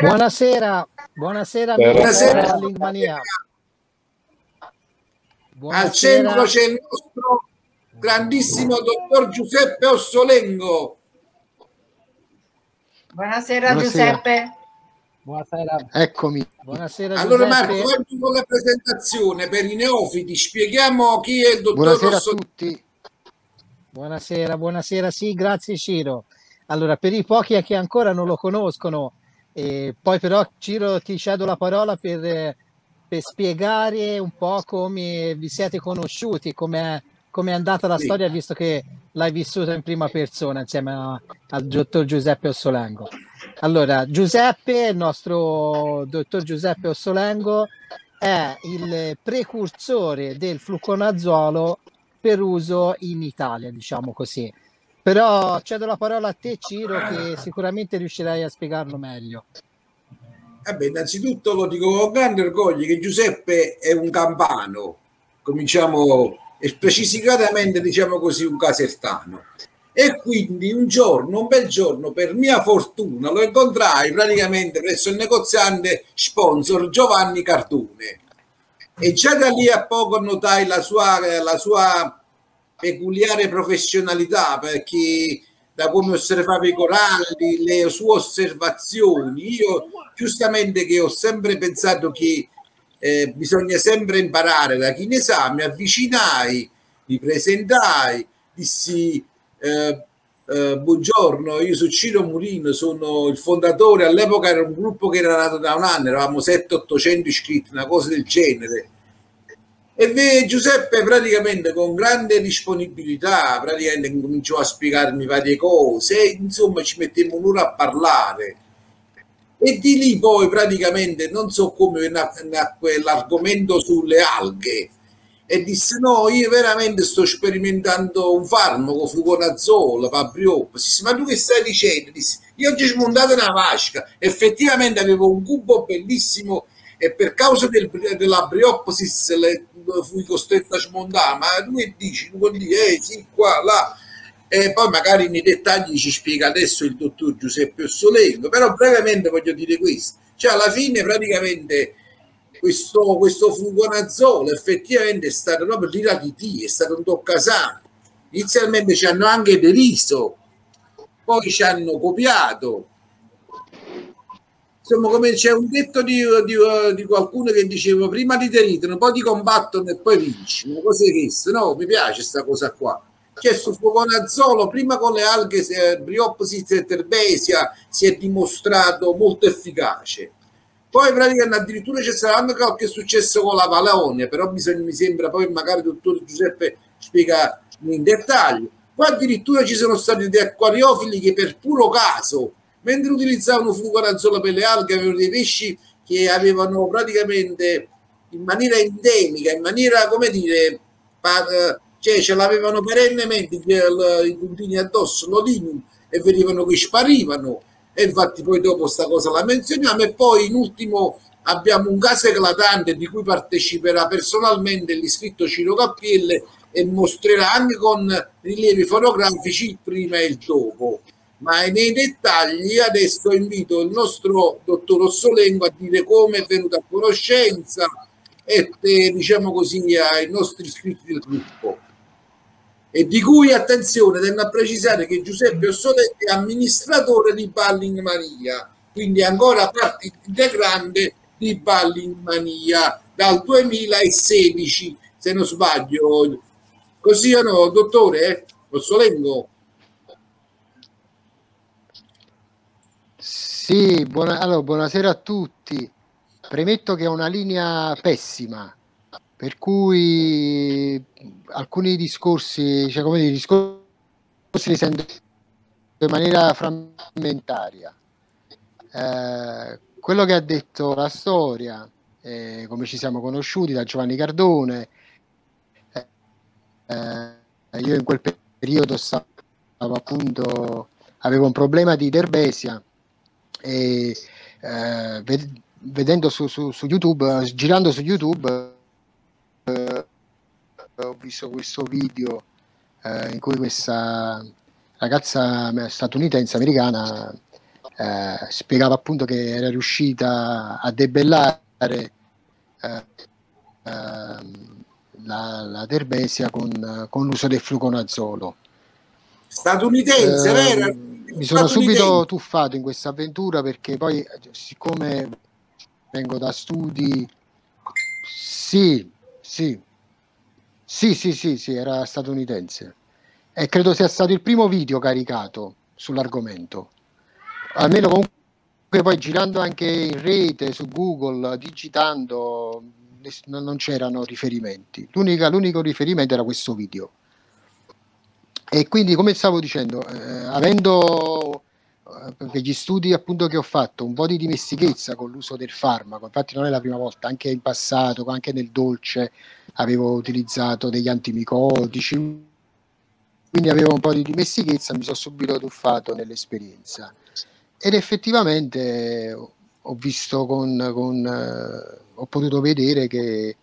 Buonasera, buonasera, buonasera. Buonasera. Al centro c'è il nostro grandissimo dottor Giuseppe Ossolengo. Buonasera, buonasera Giuseppe. Buonasera. Eccomi. Buonasera, allora Giuseppe. Marco, oggi con la presentazione per i neofiti spieghiamo chi è il dottor Buonasera Ossolengo. A tutti. Buonasera, buonasera, sì, grazie Ciro. Allora, per i pochi che ancora non lo conoscono, poi però Ciro ti cedo la parola per spiegare un po' come vi siete conosciuti, come è andata la storia, visto che l'hai vissuta in prima persona insieme al dottor Giuseppe Ossolengo. Allora, Giuseppe, il nostro dottor Giuseppe Ossolengo, è il precursore del fluconazolo per uso in Italia, diciamo così. Però cedo la parola a te, Ciro, che sicuramente riuscirai a spiegarlo meglio. Vabbè, innanzitutto lo dico con grande orgoglio che Giuseppe è un campano, cominciamo specificatamente, diciamo così, un casertano. E quindi un giorno, un bel giorno, per mia fortuna, lo incontrai praticamente presso il negoziante sponsor Giovanni Cartone. E già da lì a poco notai la sua peculiare professionalità, perché da come osservava i coralli, le sue osservazioni, io giustamente che ho sempre pensato che bisogna sempre imparare da chi ne sa, mi avvicinai, mi presentai, dissi buongiorno, io sono Ciro Murino, sono il fondatore. All'epoca era un gruppo che era nato da un anno, eravamo 700-800 iscritti, una cosa del genere. E Giuseppe praticamente con grande disponibilità cominciò a spiegarmi varie cose e insomma ci mettemmo un'ora a parlare. E di lì poi praticamente non so come nacque l'argomento sulle alghe e disse no, io veramente sto sperimentando un farmaco, fluconazolo, Fabriopsis, ma tu che stai dicendo? Disse, io oggi ho smontato una vasca, effettivamente avevo un cubo bellissimo e per causa della Briopsis fui costretto a smontare, ma tu che dici? Tu vuol dire, sì, qua, là, e poi magari nei dettagli ci spiega adesso il dottor Giuseppe Ossolengo, però brevemente voglio dire questo, cioè alla fine praticamente questo fluconazolo effettivamente è stato proprio l'Irachiti, è stato un toccasano, inizialmente ci hanno anche deriso, poi ci hanno copiato. Insomma, come c'è un detto di qualcuno che diceva prima ti deritono, poi ti combattono e poi vinci. Una cosa che no, mi piace questa cosa qua. Cioè sul fluconazolo, prima con le alghe Briopsis e Terbesia si è dimostrato molto efficace. Poi praticamente addirittura c'è stato anche qualche successo con la Valonia, però mi sembra poi magari il dottor Giuseppe spiega in dettaglio. Poi addirittura ci sono stati dei acquariofili che per puro caso, mentre utilizzavano fluconazolo per le alghe, avevano dei pesci che avevano praticamente in maniera endemica, in maniera come dire, cioè ce l'avevano perennemente i puntini addosso, l'olinum, e vedevano che sparivano. E infatti poi dopo sta cosa la menzioniamo. E poi in ultimo abbiamo un caso eclatante di cui parteciperà personalmente l'iscritto Ciro Cappielle e mostrerà anche con rilievi fotografici il prima e il dopo. Ma nei dettagli adesso invito il nostro dottor Ossolengo a dire come è venuto a conoscenza e diciamo così ai nostri iscritti del gruppo, e di cui attenzione tengo a precisare che Giuseppe Ossolengo è amministratore di Ballingmania, quindi ancora parte integrante di Ballingmania dal 2016 se non sbaglio, così o no dottore Ossolengo? Sì, allora, buonasera a tutti. Premetto che è una linea pessima, per cui alcuni discorsi, cioè come dire, discorsi li sento in maniera frammentaria. Quello che ha detto la storia, come ci siamo conosciuti da Giovanni Cardone, io in quel periodo stavo appunto, avevo un problema di terbesia. E vedendo su YouTube, girando su YouTube, ho visto questo video in cui questa ragazza statunitense americana spiegava appunto che era riuscita a debellare la terbesia con l'uso del fluconazolo. Statunitense, vero? Mi sono subito tuffato in questa avventura, perché poi, siccome vengo da studi, sì, era statunitense, e credo sia stato il primo video caricato sull'argomento, almeno. Comunque poi girando anche in rete, su Google, digitando, non c'erano riferimenti, l'unico riferimento era questo video. E quindi, come stavo dicendo, avendo per gli studi appunto che ho fatto un po' di dimestichezza con l'uso del farmaco, infatti non è la prima volta, anche in passato, anche nel dolce avevo utilizzato degli antimicotici, quindi avevo un po' di dimestichezza, mi sono subito tuffato nell'esperienza, ed effettivamente ho visto ho potuto vedere che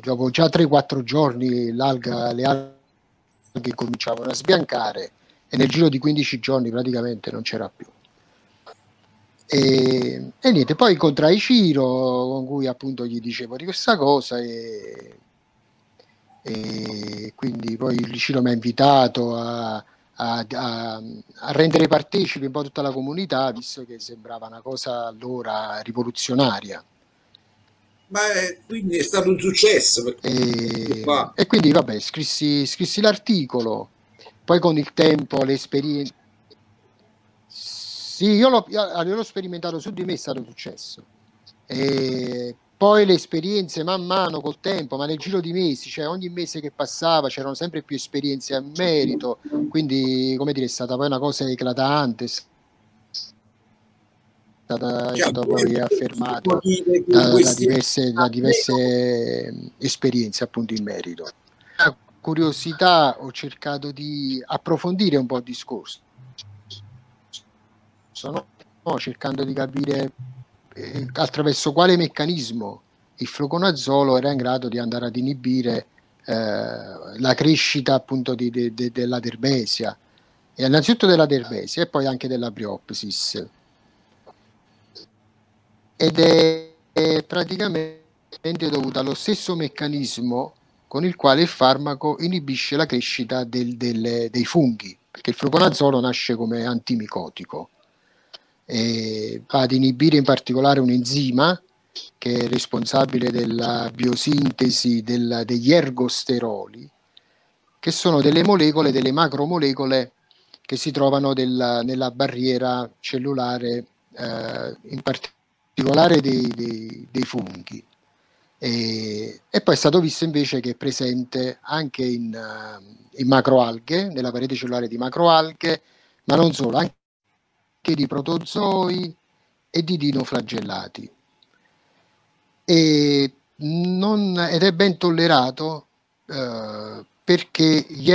dopo già 3-4 giorni le alghe cominciavano a sbiancare, e nel giro di 15 giorni praticamente non c'era più. E niente, poi incontrai Ciro, con cui appunto gli dicevo di questa cosa, e quindi poi Ciro mi ha invitato a rendere partecipe un po' tutta la comunità, visto che sembrava una cosa allora rivoluzionaria. Ma quindi è stato un successo, perché... e quindi vabbè, scrissi l'articolo, poi con il tempo l'esperienza, sì, io l'ho sperimentato su di me, è stato un successo, e poi le esperienze man mano col tempo, ma nel giro di mesi, cioè ogni mese che passava c'erano sempre più esperienze a merito, quindi, come dire, è stata poi una cosa eclatante, è stato poi affermato da diverse esperienze appunto in merito. La curiosità, ho cercato di approfondire un po' il discorso, cercando di capire attraverso quale meccanismo il fluconazolo era in grado di andare ad inibire la crescita appunto della terbesia, e innanzitutto della terbesia e poi anche della briopsis. Ed è praticamente dovuta allo stesso meccanismo con il quale il farmaco inibisce la crescita dei funghi, perché il fluconazolo nasce come antimicotico e va ad inibire in particolare un enzima che è responsabile della biosintesi degli ergosteroli, che sono delle molecole, delle macromolecole che si trovano nella barriera cellulare, in particolare dei funghi. E poi è stato visto invece che è presente anche in macroalghe, nella parete cellulare di macroalghe, ma non solo, anche di protozoi e di dinoflagellati, ed è ben tollerato perché gli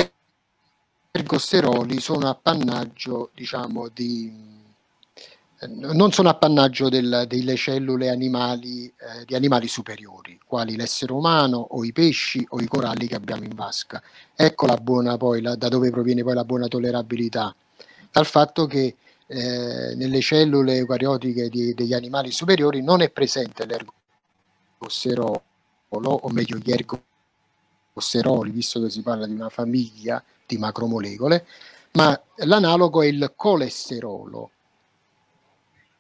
ergosteroli sono appannaggio, diciamo, non sono appannaggio delle cellule animali, di animali superiori, quali l'essere umano o i pesci o i coralli che abbiamo in vasca. Ecco da dove proviene poi la buona tollerabilità, dal fatto che nelle cellule eucariotiche degli animali superiori non è presente l'ergosterolo, o meglio gli ergosteroli, visto che si parla di una famiglia di macromolecole, ma l'analogo è il colesterolo,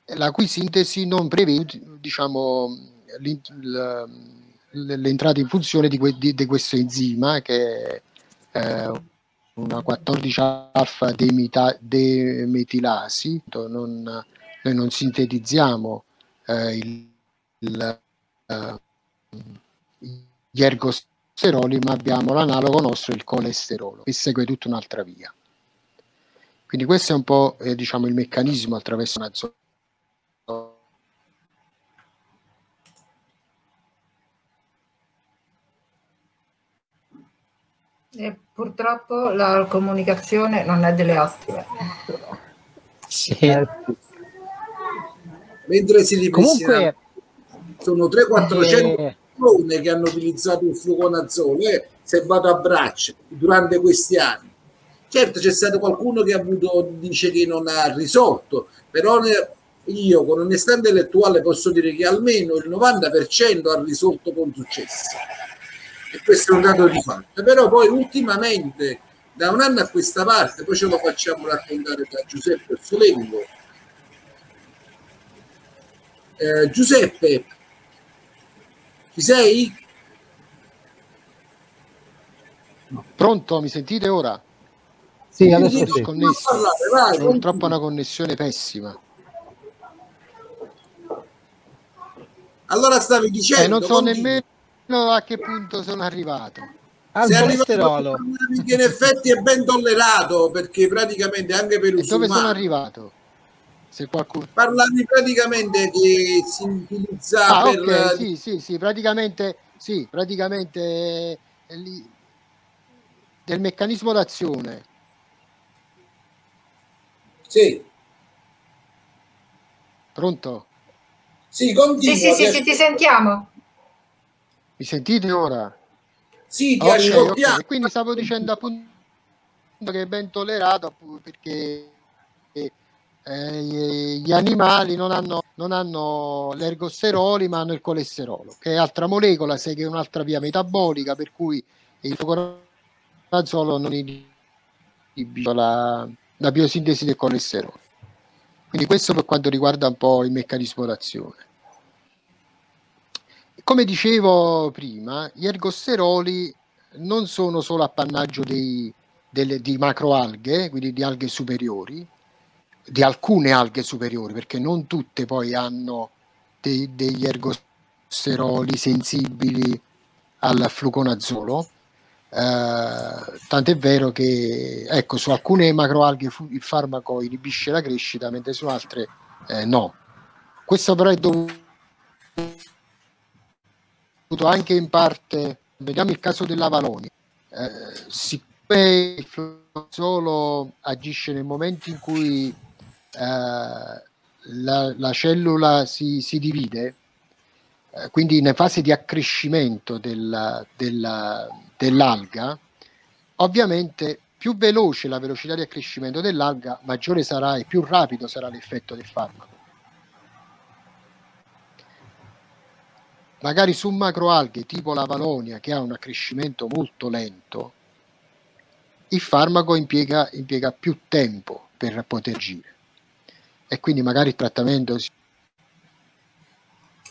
la cui sintesi non prevede, diciamo, l'entrata in funzione di questo enzima, che è una 14-alfa-demetilasi. Noi non sintetizziamo gli ergosteroli, ma abbiamo l'analogo nostro, il colesterolo, che segue tutta un'altra via. Quindi questo è un po', diciamo, il meccanismo attraverso una zona. E purtroppo la comunicazione non è delle ottime. Sì. Mentre si comunque sono 300-400 persone che hanno utilizzato il fluconazolo, se vado a braccio, durante questi anni. Certo, c'è stato qualcuno che ha avuto, dice che non ha risolto, però io con onestà intellettuale posso dire che almeno il 90% ha risolto con successo, e questo è un dato di fatto. Però poi ultimamente, da un anno a questa parte, poi ce lo facciamo raccontare da Giuseppe Orsolengo. Giuseppe, ci sei? Pronto, mi sentite ora? Sì, adesso sì. Purtroppo una connessione pessima. Allora stavi dicendo... non so nemmeno a che punto sono arrivato. Al colesterolo, che in effetti è ben tollerato, perché praticamente anche per uso umano. Dove sono arrivato? Se qualcuno... Parlavi praticamente che si utilizzava per... Sì, praticamente del meccanismo d'azione. Sì. Pronto? Sì, continua. Sì, ti sentiamo. Mi sentite ora? Sì, ti ascoltiamo. Okay. Quindi stavo dicendo appunto che è ben tollerato perché gli animali non hanno l'ergosteroli, ma hanno il colesterolo, che è altra molecola, segue un'altra via metabolica, per cui il colesterolo non inibisce la biosintesi del colesterolo. Quindi questo per quanto riguarda un po' il meccanismo d'azione. Come dicevo prima, gli ergosteroli non sono solo appannaggio di macroalghe, quindi di alghe superiori, di alcune alghe superiori, perché non tutte poi hanno degli ergosteroli sensibili al fluconazolo. Tant'è vero che ecco, su alcune macroalghe il farmaco inibisce la crescita, mentre su altre no. Questo però è dovuto anche in parte, vediamo il caso dell'Avalone, siccome il fluconazolo agisce nel momento in cui la cellula si divide, quindi in fase di accrescimento dell'alga, ovviamente più veloce la velocità di accrescimento dell'alga, maggiore sarà e più rapido sarà l'effetto del farmaco. Magari su macroalghe tipo la Valonia, che ha un accrescimento molto lento, il farmaco impiega più tempo per poter agire, e quindi magari il trattamento...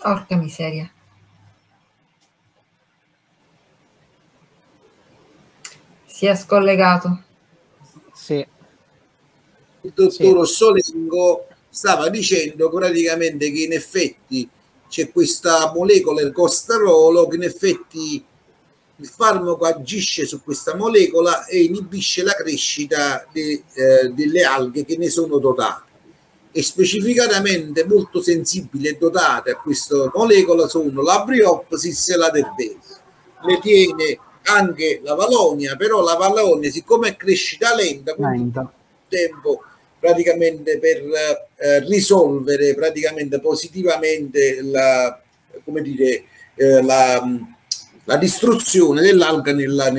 Porca miseria. Si è scollegato. Sì. Il dottor Orsolengo stava dicendo praticamente che in effetti c'è questa molecola ergosterolo, che in effetti il farmaco agisce su questa molecola e inibisce la crescita delle alghe che ne sono dotate. E specificatamente molto sensibili e dotate a questa molecola sono la Bryopsis e la Terbesa. Le tiene anche la Valonia, però la Valonia, siccome è crescita lenta, quindi tempo praticamente per risolvere praticamente positivamente la distruzione dell'alga nella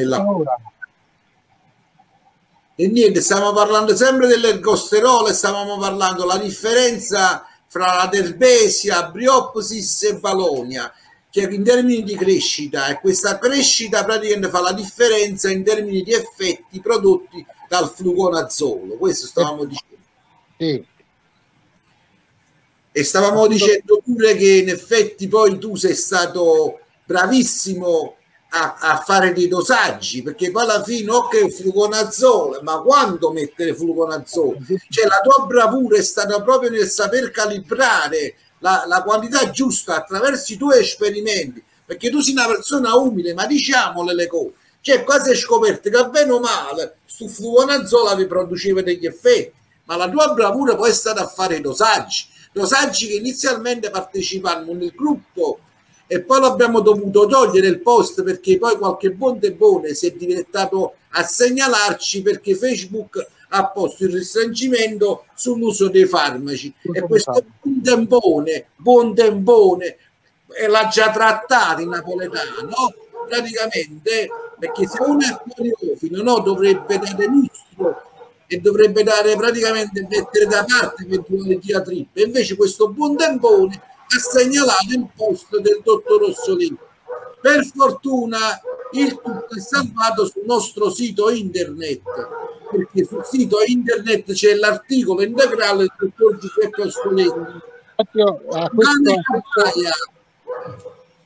e niente, stiamo parlando sempre dell'ergosterolo, stavamo parlando la differenza fra la Terbesia, Bryopsis e Valonia, che in termini di crescita, e questa crescita praticamente fa la differenza in termini di effetti prodotti dal fluconazolo. Questo stavamo dicendo. Sì. E stavamo dicendo pure che in effetti poi tu sei stato bravissimo a fare dei dosaggi, perché poi alla fine ok fluconazolo, ma quando mettere fluconazolo? Cioè la tua bravura è stata proprio nel saper calibrare la quantità giusta attraverso i tuoi esperimenti, perché tu sei una persona umile, ma diciamole le cose, cioè quasi hai scoperto che bene o male su fluconazolo vi produceva degli effetti, ma la tua bravura poi è stata a fare dosaggi che inizialmente partecipavano nel gruppo e poi l'abbiamo dovuto togliere il post, perché poi qualche buon debone si è diventato a segnalarci, perché Facebook ha posto il restringimento sull'uso dei farmaci e questo buon debone l'ha già trattato in napoletano, praticamente perché se uno è poliofilo, no, dovrebbe dare lustro e dovrebbe dare praticamente, mettere da parte eventualità trippe. Invece questo buon tempone ha segnalato il posto del dottor Rossolini. Per fortuna il tutto è salvato sul nostro sito internet, perché sul sito internet c'è l'articolo integrale del dottor Giuseppe Rossolini.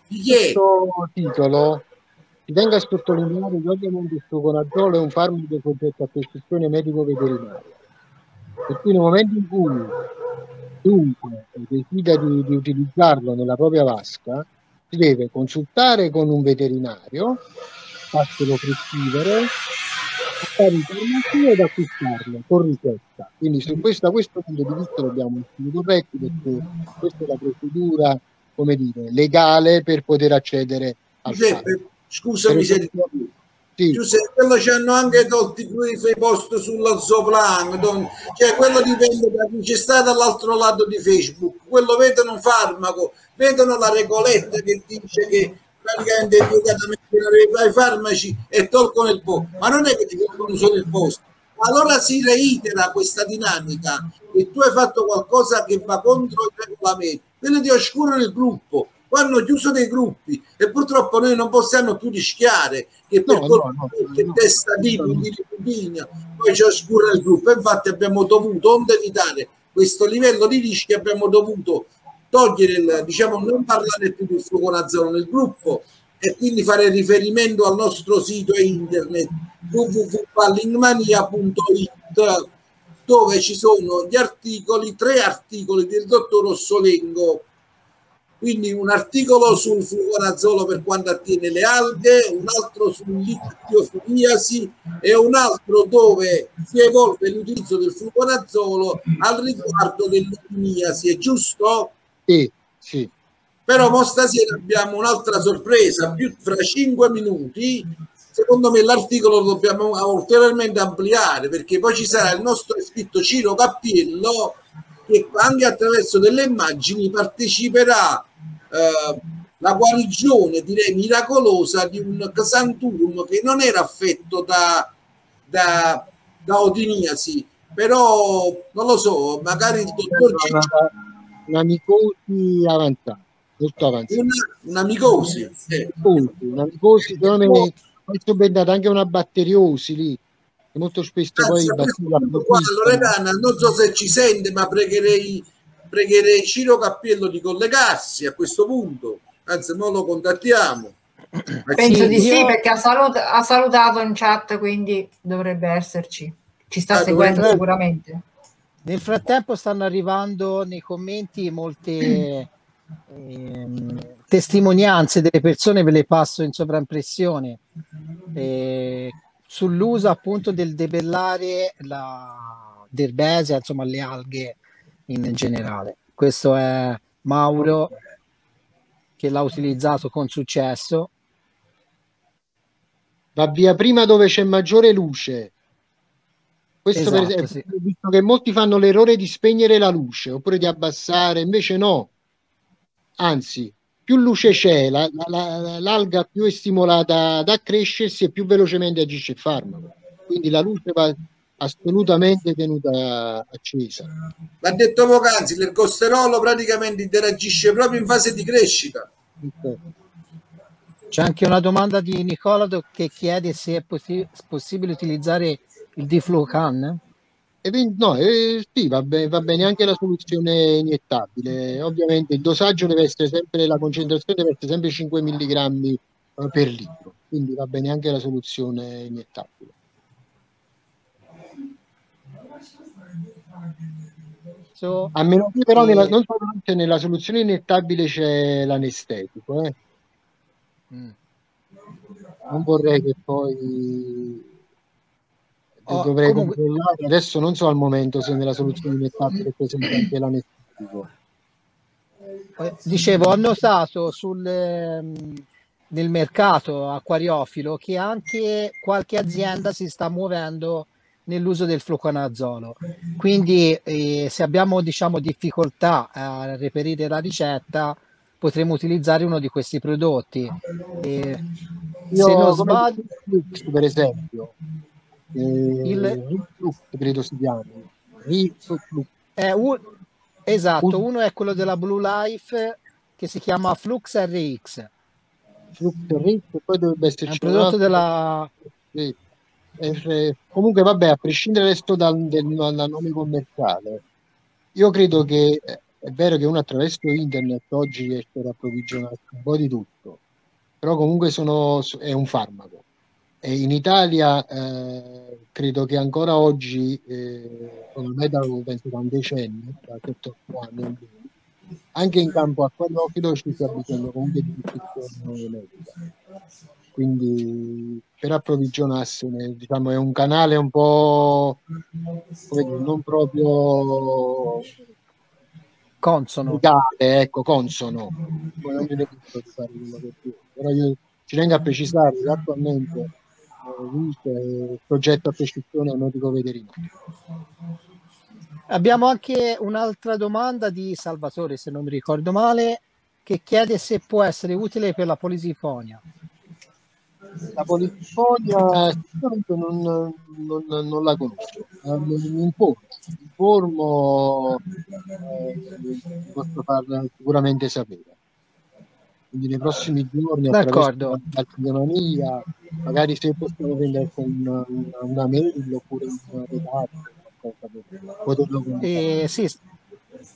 Questo titolo ti tengo a sottolineare che ovviamente il fluconazolo è un farmaco soggetto a prescrizione medico-veterinaria, per cui nel momento in cui chiunque decida di utilizzarlo nella propria vasca si deve consultare con un veterinario, farselo prescrivere, fare informazioni ed acquistarlo con ricetta. Quindi su questo punto di vista dobbiamo essere corretti, perché questa è la procedura, come dire, legale per poter accedere al farmaco. Scusami se ti dico, sì. Giuseppe, ci hanno anche tolto i suoi post sulla Zooplankton, cioè quello dipende da chi c'è stato all'altro lato di Facebook, quello vedono un farmaco, vedono la regoletta che dice che praticamente i farmaci e tolgono il post, ma non è che ti tolgono solo il post, allora si reitera questa dinamica che tu hai fatto qualcosa che va contro il regolamento, quello ti oscurano il gruppo. Hanno chiuso dei gruppi e purtroppo noi non possiamo più rischiare che per testa di Ripugna poi ci oscura il gruppo. Infatti abbiamo dovuto, onde evitare questo livello di rischi, abbiamo dovuto togliere il, diciamo, non parlare più del fluconazolo nel gruppo e quindi fare riferimento al nostro sito internet www.pallingmania.it, dove ci sono gli articoli, 3 articoli del dottor Rossolengo. Quindi un articolo sul fluconazolo per quanto attiene le alghe, un altro sull'ictiofiliasi e un altro dove si evolve l'utilizzo del fluconazolo al riguardo dell'ictiofiliasi, è giusto? Sì, sì. Però stasera abbiamo un'altra sorpresa, più fra 5 minuti, secondo me l'articolo lo dobbiamo ulteriormente ampliare, perché poi ci sarà il nostro iscritto Ciro Cappiello che anche attraverso delle immagini parteciperà la guarigione, direi miracolosa, di un Xanturum che non era affetto da odiniasi, però non lo so, magari il dottor Ciccio, una micosi avanzata, molto avanzata, una micosi, una micosi, poi è andata anche una batteriosi lì. Molto spesso poi Loredana, non so se ci sente, ma pregherei Ciro Cappiello di collegarsi a questo punto, anzi non lo contattiamo. Penso di sì, perché ha salutato in chat, quindi dovrebbe esserci, ci sta seguendo sicuramente. Nel frattempo stanno arrivando nei commenti molte testimonianze delle persone, ve le passo in sovraimpressione, sull'uso appunto del debellare la derbesia, insomma le alghe in generale. Questo è Mauro che l'ha utilizzato con successo. Va via prima dove c'è maggiore luce. Questo esatto, per esempio, sì. Visto che molti fanno l'errore di spegnere la luce oppure di abbassare, invece no. Anzi, più luce c'è, l'alga più è stimolata ad accrescersi e più velocemente agisce il farmaco. Quindi la luce va assolutamente tenuta accesa. L'ha detto poc'anzi, l'ergosterolo praticamente interagisce proprio in fase di crescita. C'è anche una domanda di Nicola che chiede se è possibile utilizzare il diflucan. No, sì, va bene anche la soluzione iniettabile, ovviamente il dosaggio deve essere sempre, la concentrazione deve essere sempre 5 mg per litro, quindi va bene anche la soluzione iniettabile. A meno che però non solamente nella soluzione iniettabile c'è l'anestetico, non vorrei che poi... dovrei controllare, adesso non so al momento se nella soluzione è stata presente anche l'anestetico. Dicevo, ho notato nel mercato acquariofilo che anche qualche azienda si sta muovendo nell'uso del fluconazolo, quindi se abbiamo, diciamo, difficoltà a reperire la ricetta potremo utilizzare uno di questi prodotti. Io se non sbaglio, per esempio, credo si chiami. Esatto, uno è quello della Blue Life che si chiama Flux RX. Flux RX, poi dovrebbe esserci un prodotto della... Sì. Comunque vabbè, a prescindere adesso dal nome commerciale, io credo che è vero che uno attraverso internet oggi riesce ad approvvigionarsi un po' di tutto, però comunque è un farmaco e in Italia credo che ancora oggi con il metano penso da un decennio, da 7-8 anni anche in campo acquadofido ci sta bisogno comunque di discussione medica, quindi per approvvigionarsene, diciamo, è un canale un po' non proprio consono, legale, ecco, consono. Poi non mi fare per più. Però io ci tengo a precisare che attualmente è soggetto a prescrizione medico veterinario. Abbiamo anche un'altra domanda di Salvatore, se non mi ricordo male, che chiede se può essere utile per la polisifonia. La polifonia non la conosco, mi informo, posso farla sicuramente sapere. Quindi nei prossimi giorni, d'accordo, la magari se possiamo prendere una mail oppure un redattore, sì,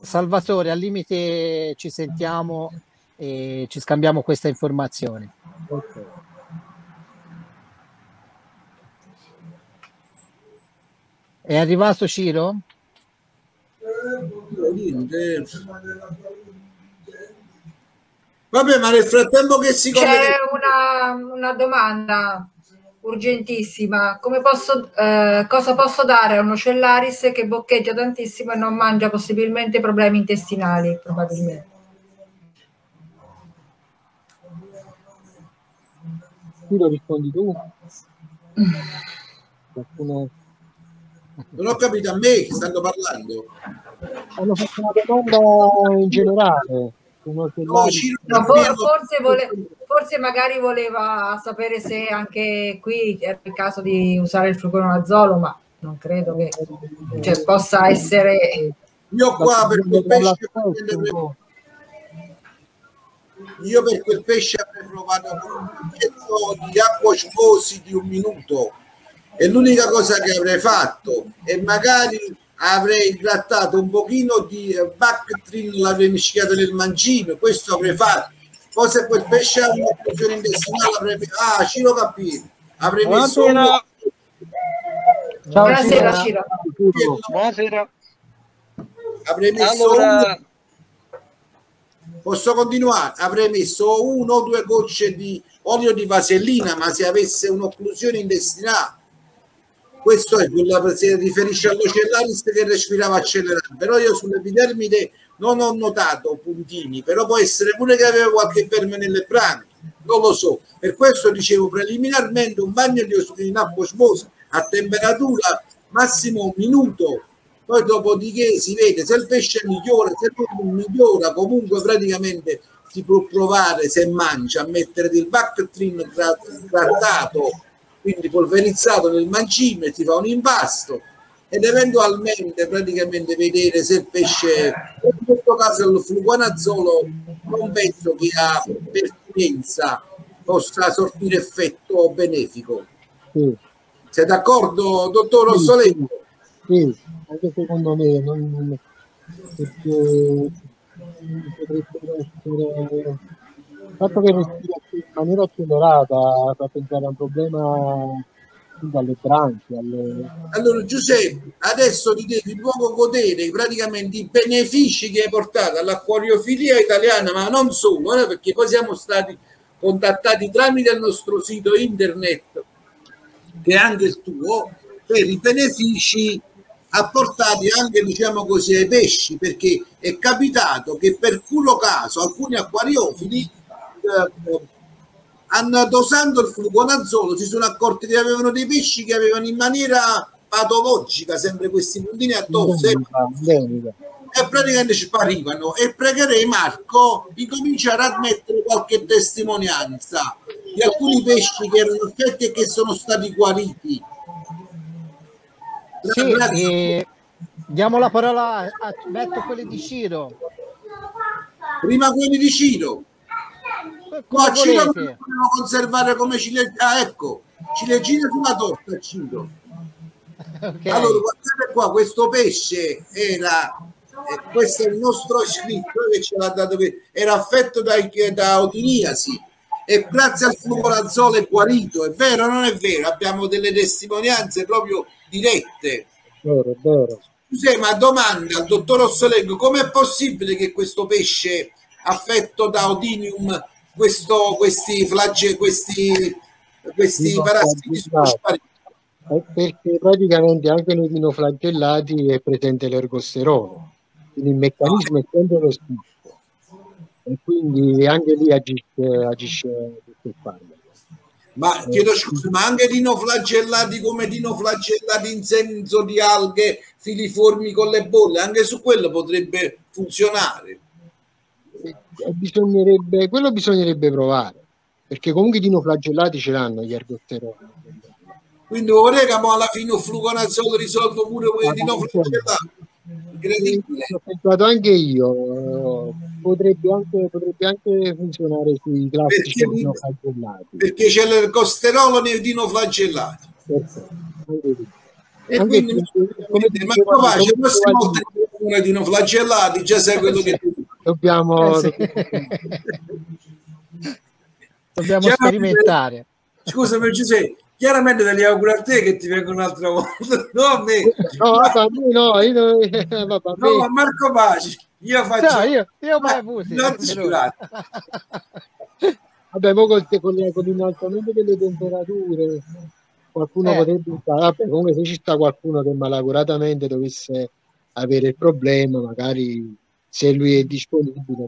Salvatore, al limite ci sentiamo e ci scambiamo questa informazione. Okay. È arrivato Ciro? Vabbè, ma nel frattempo che si... C'è una domanda urgentissima. Cosa posso dare a uno Cellaris che boccheggia tantissimo e non mangia, possibilmente problemi intestinali, probabilmente? Sì, lo rispondi tu. Qualcuno... Non ho capito a me che stanno parlando. Hanno fatto una domanda in generale. Forse magari voleva sapere se anche qui è il caso di usare il fluconazolo, ma non credo che possa essere. Io qua per quel pesce, avrei provato un pezzo di acquosmosi di un minuto. È l'unica cosa che avrei fatto, e magari avrei grattato un pochino di Bactrin, l'avrei mischiato nel mangino, questo avrei fatto. Poi se quel pesce ha un'occlusione intestinale avrei... Ah, Ciro Capì, avrei messo... Buonasera. Ciao, buonasera Ciro. Buonasera. Avrei messo... Allora... Posso continuare? Avrei messo 1 o 2 gocce di olio di vasellina, ma se avesse un'occlusione intestinale. Questo è quello che si riferisce allo Cellaris che respirava accelerato, però io sull'epidermide non ho notato puntini, però può essere pure che aveva qualche verme nelle branchie, non lo so. Per questo dicevo preliminarmente un bagno di acquosmosi a temperatura massimo 1 minuto, poi dopodiché si vede se il pesce migliora, se non migliora, comunque praticamente si può provare, se mangia, a mettere del Bactrim trattato, quindi polverizzato nel mangime, e si fa un impasto ed eventualmente praticamente vedere se il pesce, in questo caso il fluconazolo non penso che a pertinenza possa sortire effetto benefico. Sì. Sei d'accordo, dottor Rossoletto? Sì, anche secondo me non, perché potrebbe essere... Il fatto che respira in maniera accelerata fa pensare a un problema dalle branchie. Allora Giuseppe, adesso ti devi poco godere praticamente i benefici che hai portato all'acquariofilia italiana, ma non solo, perché poi siamo stati contattati tramite il nostro sito internet, che è anche il tuo, per i benefici apportati anche, diciamo così, ai pesci, perché è capitato che per puro caso alcuni acquariofili, dosando il fluconazolo, si sono accorti che avevano dei pesci che avevano in maniera patologica sempre questi puntini addosso, e praticamente sparivano, e pregherei Marco di cominciare a mettere qualche testimonianza di alcuni pesci che erano infetti e che sono stati guariti. Sì, diamo la parola a Betto, quelli di Ciro. Prima quelli di Ciro. No, Ciro lo dobbiamo conservare come ciliegina. Ah, ecco, ciliegina sulla torta, Ciro. Okay. Allora, guardate qua, questo pesce era... questo è il nostro iscritto che ce l'ha dato, era affetto da otiniasi e grazie al fluconazolo è guarito. È vero o non è vero? Abbiamo delle testimonianze proprio dirette. Vero. Scusi, ma domanda al dottor Ossolengo: com'è possibile che questo pesce affetto da otinium, questi parassiti sono spariti? Perché praticamente anche nei dinoflagellati è presente l'ergosterolo. Quindi il meccanismo è sempre lo stesso e quindi anche lì agisce tutto il... Ma chiedo scusa, ma anche dinoflagellati come dinoflagellati in senso di alghe filiformi con le bolle, anche su quello potrebbe funzionare? Quello bisognerebbe provare, perché comunque i dinoflagellati ce l'hanno gli ergosteroli. Quindi vorrei che alla fine un fluconazolo risolvo pure quelli dinoflagellati. Ho pensato anche io, potrebbe anche funzionare sui classici dinoflagellati, perché c'è l'ergosterolo nei dinoflagellati. E anche quindi, ma c'è questa volta nei dinoflagellati, già sai quello che dobbiamo dobbiamo sperimentare. Scusami Giuseppe, chiaramente te li auguro a te che ti vengono un'altra volta, no a me. No, papà, no, no, ma Marco Paci, io faccio... No, io mai avuto. Non ti scurate. Vabbè, con l'innalzamento delle temperature, qualcuno potrebbe... Vabbè, comunque se ci sta qualcuno che malaguratamente dovesse avere il problema, magari... se lui è disponibile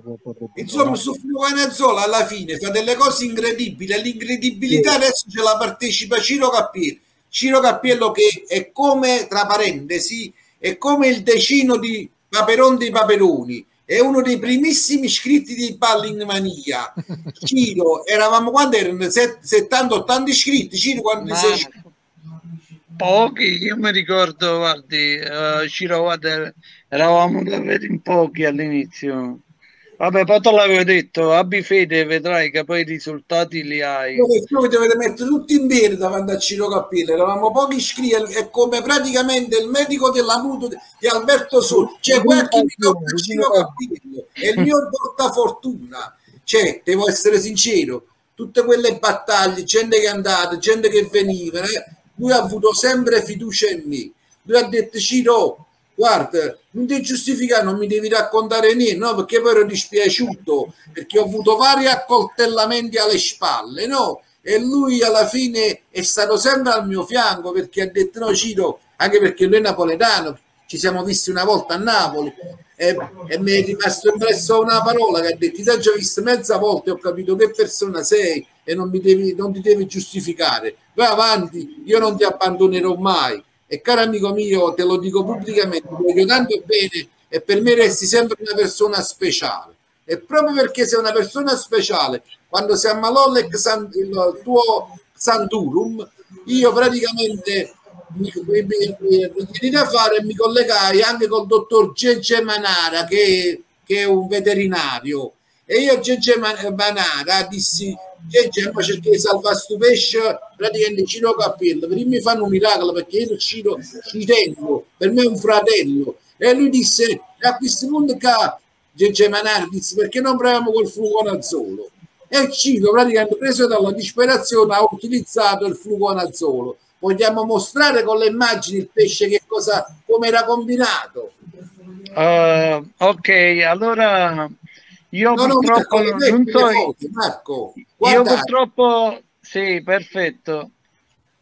insomma su fluconazolo alla fine fa delle cose incredibili. L'incredibilità adesso ce la partecipa Ciro Cappiello, che è come, tra parentesi, è come il decino di Paperon dei Paperoni, è uno dei primissimi iscritti di Ballingmania. Ciro, eravamo, quando erano 70-80 iscritti? Ciro, quando sei... Pochi, io mi ricordo, guardi, Ciro, guarda, eravamo davvero in pochi all'inizio. Vabbè, poi te l'avevo detto, abbi fede, vedrai che poi i risultati li hai. Voi dovete mettere tutti in verde davanti a Ciro Cappiello, eravamo pochi iscritti, è come praticamente il medico della mutua di Alberto Sole. Cioè, guarda, mi tocca Ciro Cappiello, è il mio portafortuna. Cioè, devo essere sincero, tutte quelle battaglie, gente che è andata, gente che veniva... Lui ha avuto sempre fiducia in me. Lui ha detto: Ciro, guarda, non ti giustificare, non mi devi raccontare niente, no? Perché poi ero dispiaciuto, perché ho avuto vari accoltellamenti alle spalle, no? E lui alla fine è stato sempre al mio fianco, perché ha detto: no Ciro, anche perché lui è napoletano, ci siamo visti una volta a Napoli e mi è rimasto impresso una parola che ha detto: ti ho già visto mezza volta e ho capito che persona sei e non ti devi giustificare, vai avanti, io non ti abbandonerò mai. E caro amico mio, te lo dico pubblicamente, ti voglio tanto bene e per me resti sempre una persona speciale. E proprio perché sei una persona speciale, quando si ammalò il tuo Santurum, io praticamente mi chiedi da fare e mi collegai anche col dottor Gege Manara, che è un veterinario, e io Gege Manara dissi: Gege, ma cerchi di salvare questo pesce praticamente Ciro Cappiello, perché mi fanno un miracolo, perché io Ciro ci tengo, per me è un fratello. E lui disse: a questo punto Gege Manara disse: perché non proviamo col fluconazolo? E Ciro praticamente, preso dalla disperazione, ha utilizzato il fluconazolo. Vogliamo mostrare con le immagini il pesce, che cosa, come era combinato? Ok, allora io purtroppo non so, Marco, guardate. Io purtroppo sì, perfetto.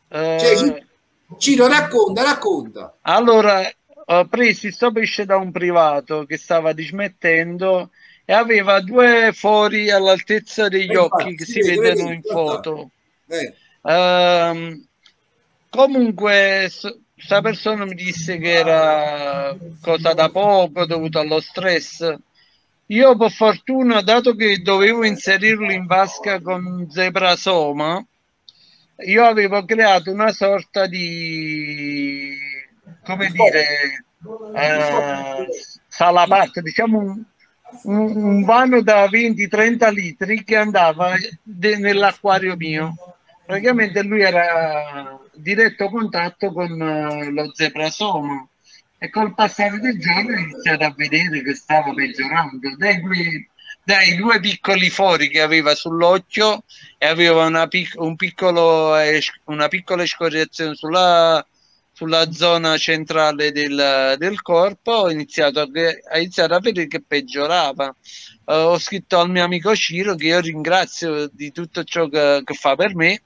Cioè, Ciro, racconta. Allora, ho preso questo pesce da un privato che stava dismettendo e aveva due fori all'altezza degli occhi, che si vedono in foto. Comunque questa persona mi disse che era cosa da poco, dovuto allo stress. Io per fortuna, dato che dovevo inserirlo in vasca con Zebrasoma, io avevo creato una sorta di, come dire, salapacca, diciamo un vano da 20-30 litri che andava nell'acquario mio. Praticamente lui era diretto contatto con lo Zebrasoma e col passare dei giorni ho iniziato a vedere che stava peggiorando dai due piccoli fori che aveva sull'occhio, e aveva una piccola escoriazione sulla zona centrale del corpo. Ho iniziato a vedere che peggiorava. Ho scritto al mio amico Ciro, che io ringrazio di tutto ciò che fa per me,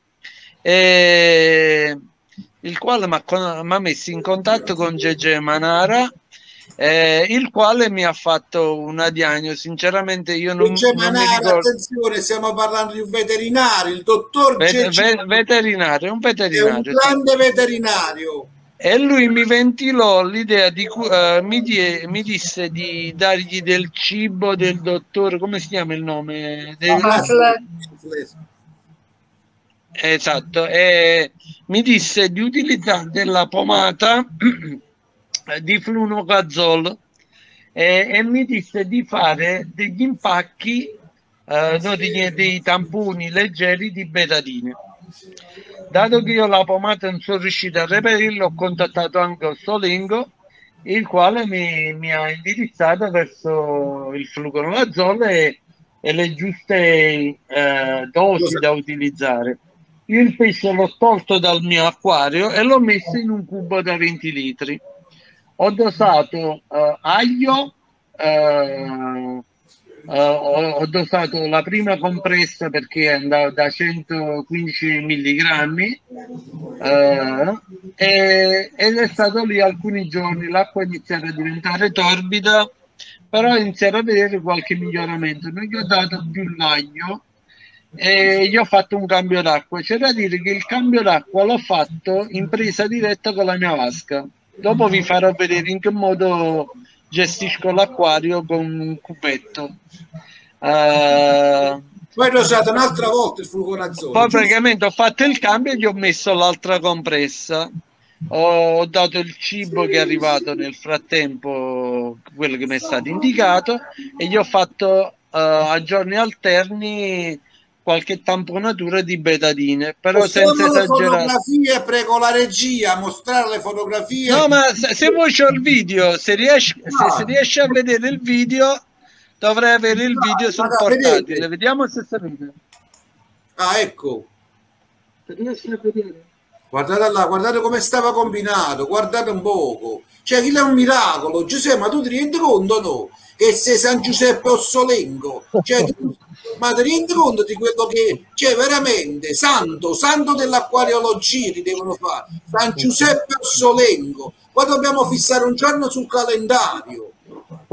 il quale mi ha messo in contatto con Gege Manara, il quale mi ha fatto una diagnosi. Sinceramente io non mi ricordo. Attenzione, stiamo parlando di un veterinario, il dottor veterinario, un veterinario, un grande veterinario. E lui mi ventilò l'idea di mi disse di dargli del cibo del dottore, come si chiama il nome? Esatto, mi disse di utilizzare della pomata di fluconazol e mi disse di fare degli impacchi, dei tamponi leggeri di betadine. Dato che io la pomata non sono riuscito a reperirla, ho contattato anche Ossolengo, il quale mi ha indirizzato verso il fluconazol e le giuste dosi da utilizzare. Io il pesce l'ho tolto dal mio acquario e l'ho messo in un cubo da 20 litri. Ho dosato aglio, ho dosato la prima compressa perché andava da 115 milligrammi ed è stato lì alcuni giorni. L'acqua è iniziata a diventare torbida, però ho iniziato a vedere qualche miglioramento. Non gli ho dato più l'aglio e gli ho fatto un cambio d'acqua. C'è da dire che il cambio d'acqua l'ho fatto in presa diretta con la mia vasca. Dopo vi farò vedere in che modo gestisco l'acquario con un cubetto. Poi l'ho usato un'altra volta il fluconazol. Poi praticamente ho fatto il cambio e gli ho messo l'altra compressa. Ho dato il cibo che è arrivato nel frattempo, quello che mi è stato indicato, e gli ho fatto a giorni alterni qualche tamponatura di betadine, però senza esagerare. Fotografie, prego la regia, mostrare le fotografie. No, ma se vuoi c'ho il video, se riesci a vedere il video, dovrei avere il video sul portatile. Vedete. Vediamo se sapete. Ah, ecco. Se riesci a vedere. Guardate là, guardate come stava combinato, guardate un poco. Cioè, chi è un miracolo? Giuseppe, ma tu ti rendi conto, no? Che sei San Giuseppe Ossolengo. Cioè, ma ti rendi conto di quello che... Cioè, veramente, santo dell'acquariologia ti devono fare. San Giuseppe Ossolengo. Qua dobbiamo fissare un giorno sul calendario.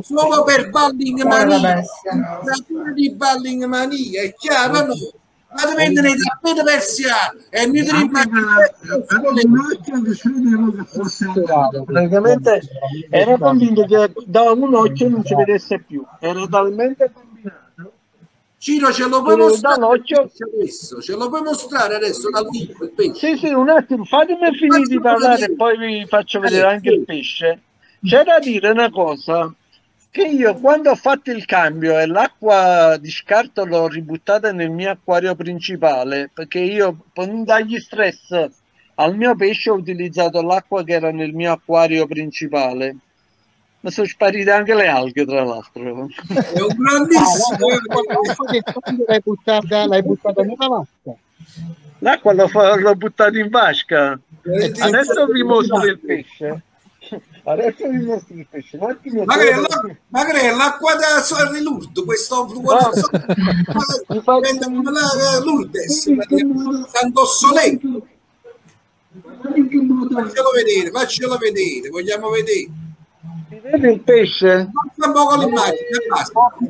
Solo per Ballingmania. La cura di Ballingmania, è chiaro, no? Ma dovete nei tappeti persiani e mi praticamente era convinto che da un occhio non ci vedesse più, era talmente combinato. Ciro, ce lo puoi mostrare adesso? Ce lo puoi mostrare adesso dal vivo il pesce? Sì, un attimo, fatemi finire di parlare e poi vi faccio vedere anche il pesce. C'è da dire una cosa, che io quando ho fatto il cambio e l'acqua di scarto l'ho ributtata nel mio acquario principale, perché io per non dargli stress al mio pesce ho utilizzato l'acqua che era nel mio acquario principale, ma sono sparite anche le alghe, tra l'altro. È un grandissimo l'hai buttata nella vasca? L'acqua l'ho buttata in vasca. Adesso vi mostro il pesce. Adesso vi mostro il pesce. Magari è l'acqua da Sorri Lourdes, questo Lourdes, Sant'Ossolengo. Faccelo vedere, vogliamo vedere. Si vede il pesce? Basta un po'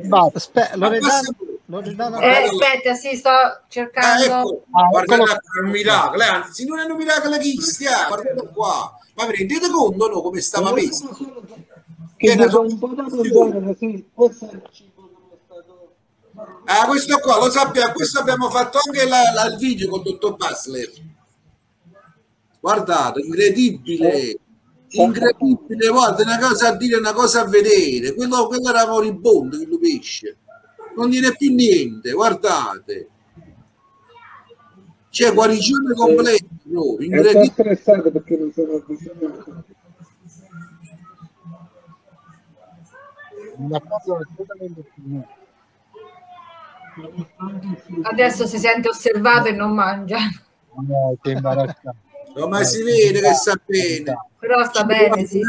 l'immagine. Aspetta, sì, sto cercando. Ecco, guardate, è un miracolo, anzi, non è un miracolo chi stia, guardate qua. Ma vi rendete conto, no, come stava messo? Che era un po' da problema, sì, forse il cibo Ah, questo qua lo sappiamo, questo abbiamo fatto anche il video con il dottor Basler. Guardate, incredibile, incredibile, guarda, una cosa a dire, una cosa a vedere. Quello era moribondo, quello pesce. Non dire più niente, guardate. C'è guarigione completa, proprio, incredibile. È stressato perché non sono avvicinato. Una cosa assolutamente più. Adesso si sente osservato e non mangia. No, che imbarazzante. No, ma si vede che sta bene. Però sta bene, sì,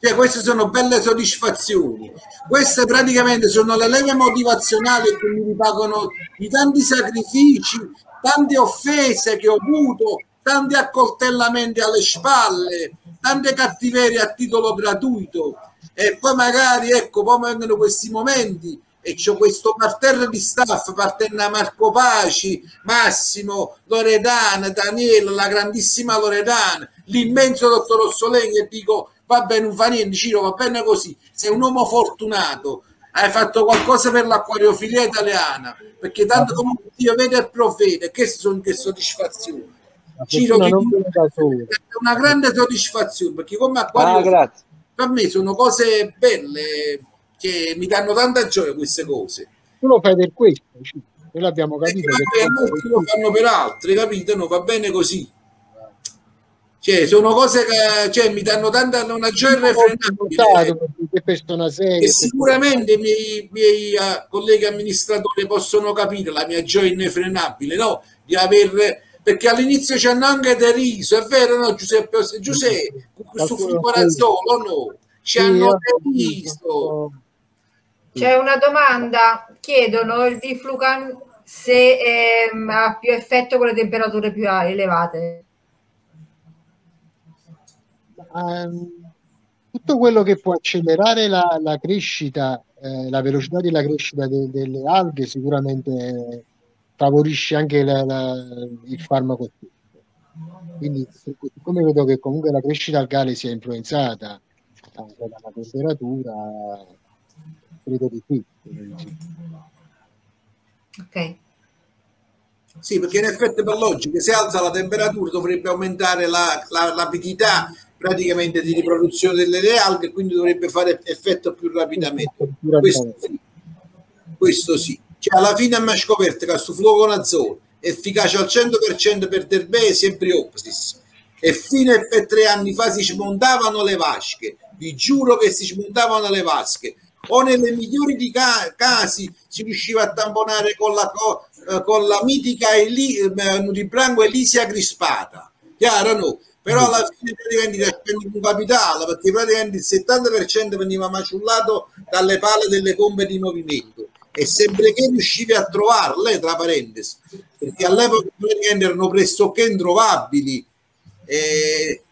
cioè, queste sono belle soddisfazioni. Queste praticamente sono le leve motivazionali che mi ripagano di tanti sacrifici, tante offese che ho avuto, tanti accoltellamenti alle spalle, tante cattiverie a titolo gratuito. E poi magari, ecco, poi vengono questi momenti e c'ho questo parterre di staff, partenna Marco Paci, Massimo, Loredana, Daniela, la grandissima Loredana, l'immenso dottor Rossolegno, e dico va bene, non fa niente Ciro, va bene così, sei un uomo fortunato, hai fatto qualcosa per l'acquariofilia italiana, perché tanto comunque Dio vede il profeta, che sono che soddisfazioni, Ciro, che è una grande soddisfazione, perché come acquario per me sono cose belle che mi danno tanta gioia, queste cose. Tu lo fai per questo, noi l'abbiamo capito. Altri lo fanno per altri, capito? No, va bene così. Cioè, sono cose che cioè, mi danno tanta una gioia irrefrenabile. E sicuramente i miei colleghi amministratori possono capire la mia gioia irrefrenabile, no? Di aver... Perché all'inizio ci hanno anche deriso, è vero, no, Giuseppe? Giuseppe, questo fu Corazzolo, no? Ci hanno deriso. C'è una domanda, chiedono il Diflucan se ha più effetto con le temperature più elevate. Tutto quello che può accelerare la crescita, la velocità della crescita delle alghe sicuramente favorisce anche il farmaco. Quindi siccome vedo che comunque la crescita algale sia influenzata anche dalla temperatura, credo di sì. Ok. Sì, perché in effetti per logica se alza la temperatura dovrebbe aumentare l'avidità praticamente di riproduzione delle alghe, quindi dovrebbe fare effetto più rapidamente. Questo sì. Questo sì. Cioè alla fine abbiamo scoperto che su fluconazolo efficace al 100% per Terbesi e Briopsis. E fino a 3 anni fa si smontavano le vasche. Vi giuro che si smontavano le vasche. O nelle migliori di casi si riusciva a tamponare con la mitica Nudibranco Elisia Crispata, chiaro no? Però alla fine praticamente un capitale, perché praticamente il 70% veniva maciullato dalle pale delle pompe di movimento e sempre che riuscivi a trovarle, tra parentesi, perché all'epoca praticamente erano pressoché introvabili e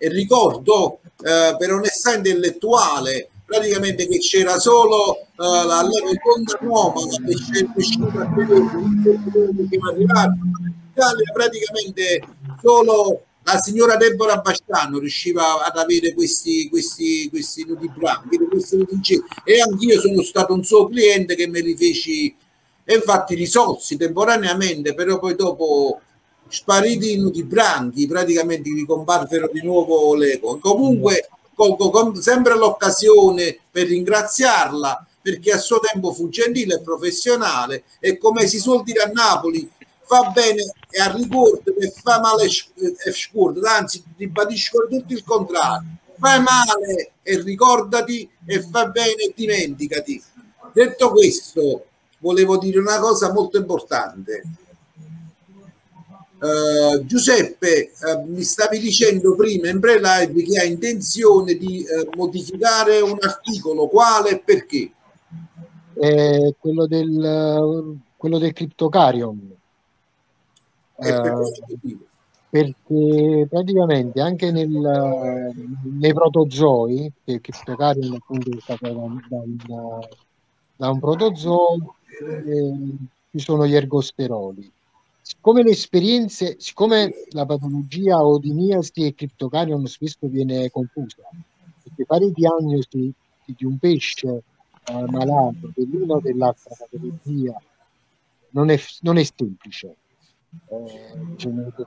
ricordo per onestà intellettuale praticamente che c'era solo all'epoca il Ponte Nuovo che c'era riuscito a arrivare in Italia, praticamente solo la signora Deborah Bastiano riusciva ad avere questi nudibranchi, e anch'io sono stato un suo cliente che me li feci e infatti risolsi temporaneamente, però poi dopo spariti i nudibranchi praticamente ricomparvero di nuovo l'eco. Comunque sempre l'occasione per ringraziarla perché a suo tempo fu gentile e professionale e come si suol dire a Napoli fa bene e a ricordo e fa male e scordo, anzi ribadisco tutto il contrario, fai male e ricordati e fa bene e dimenticati. Detto questo volevo dire una cosa molto importante. Giuseppe, mi stavi dicendo prima in pre-live che ha intenzione di modificare un articolo, quale e perché? Quello del Cryptocarium, perché praticamente anche nei protozoi, che il Cryptocarium appunto è stato da un protozoo, ci sono gli ergosteroli. Siccome le esperienze, siccome la patologia odiniasi e Cryptocarium spesso viene confusa, perché fare diagnosi di un pesce malato dell'una o dell'altra categoria non è semplice. Bisognerebbe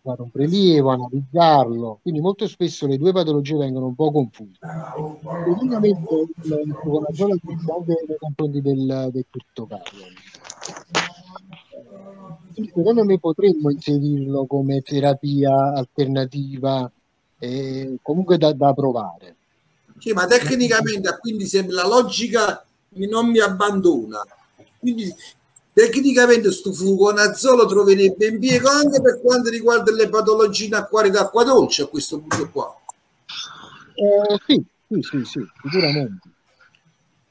fare un prelievo, analizzarlo, quindi molto spesso le due patologie vengono un po' confuse. L'allenamento con la zona di salve nei confronti del criptocardio, secondo me potremmo inserirlo come terapia alternativa, comunque da provare. Sì, ma tecnicamente quindi sembra la logica che non mi abbandona, quindi tecnicamente sto fluconazolo troverebbe impiego anche per quanto riguarda le patologie in acquari d'acqua dolce a questo punto qua. Sì, sicuramente.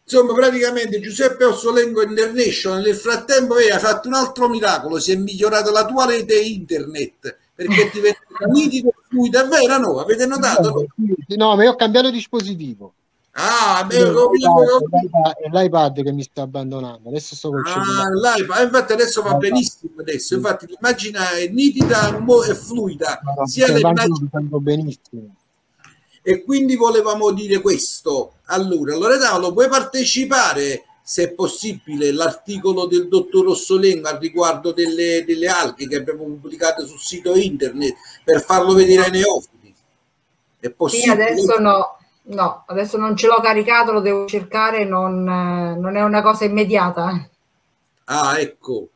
Insomma, praticamente Giuseppe Ossolengo International nel frattempo ha fatto un altro miracolo, si è migliorata la tua rete internet, perché è diventata nitido e fluida, è vero? No, avete notato? No, ma io ho cambiato dispositivo. Ah, è l'iPad che mi sta abbandonando. Adesso sto con il l'iPad. Infatti adesso va benissimo. Adesso infatti l'immagine è nitida e fluida. Sia benissimo. E quindi volevamo dire questo. Allora, Loredano, puoi partecipare se è possibile all'articolo del dottor Ossolengo al riguardo delle alghe che abbiamo pubblicato sul sito internet per farlo vedere ai neofiti? È possibile? Sì, adesso no. No, adesso non ce l'ho caricato, lo devo cercare, non è una cosa immediata. Ah, ecco.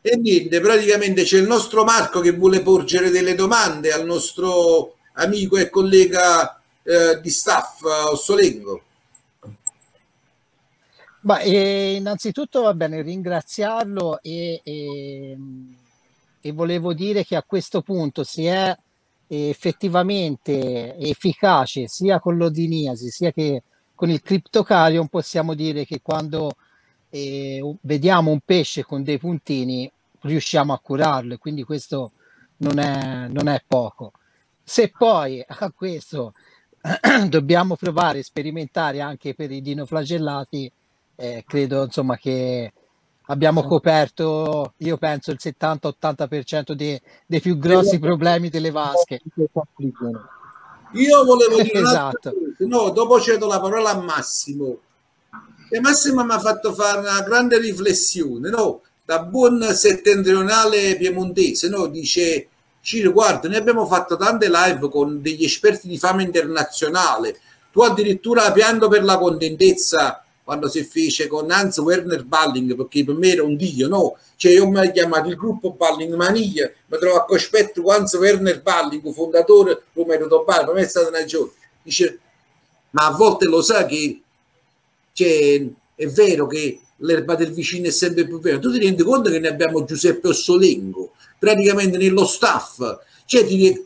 E niente, praticamente c'è il nostro Marco che vuole porgere delle domande al nostro amico e collega di staff Ossolengo. Innanzitutto va bene ringraziarlo e volevo dire che a questo punto si è effettivamente efficace sia con l'odiniasi sia che con il criptocarion. Possiamo dire che quando vediamo un pesce con dei puntini riusciamo a curarlo, e quindi questo non è poco. Se poi a questo dobbiamo provare a sperimentare anche per i dinoflagellati, credo insomma che abbiamo coperto, io penso, il 70-80% dei più grossi problemi delle vasche. Io volevo dire esatto. No, dopo cedo la parola a Massimo. E Massimo mi ha fatto fare una grande riflessione, no? Da buon settentrionale piemontese, no? Dice: Ciro, guarda, noi abbiamo fatto tante live con degli esperti di fama internazionale. Tu addirittura pianto per la contentezza quando si fece con Hans Werner Balling, perché per me era un dio, no? Cioè io mi ho chiamato il gruppo Balling Mania, mi trovo a cospetto Hans Werner Balling, fondatore Romero Tobale, per me è stata una gioia. Dice, ma a volte lo sa che cioè, è vero che l'erba del vicino è sempre più vera. Tu ti rendi conto che ne abbiamo Giuseppe Ossolengo, praticamente nello staff, cioè ti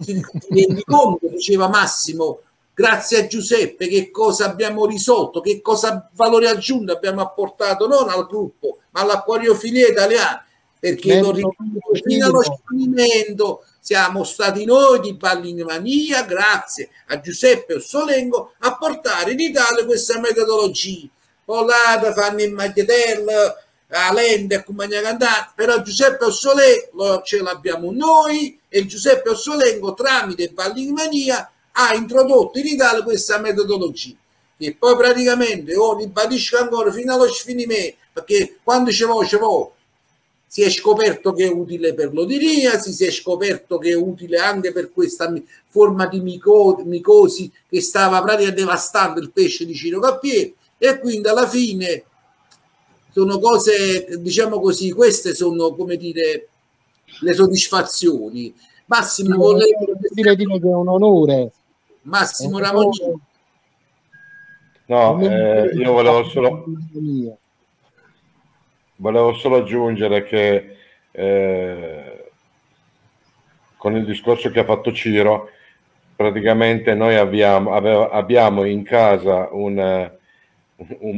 rendi conto, diceva Massimo, grazie a Giuseppe che cosa abbiamo risolto, che cosa valore aggiunto abbiamo apportato non al gruppo ma all'acquariofilia italiana, perché lo riconosciamo lo scioglimento, siamo stati noi di Ballinmania grazie a Giuseppe Ossolengo a portare in Italia questa metodologia. Polata, fanno in magliatella, a lente, a compagnia cantata, però Giuseppe Ossolengo ce l'abbiamo noi e Giuseppe Ossolengo tramite Ballinmania ha introdotto in Italia questa metodologia che poi praticamente io ribadisco ancora fino allo sfinimento, perché quando ce l'ho si è scoperto che è utile per l'odiriasi, si è scoperto che è utile anche per questa forma di micosi che stava praticamente devastando il pesce di Ciro Cappiello, e quindi alla fine sono cose, diciamo così, queste sono, come dire, le soddisfazioni. Massimo, volevo dire che è un onore. Massimo Ramoni. No, io volevo solo aggiungere che con il discorso che ha fatto Ciro, praticamente noi abbiamo in casa un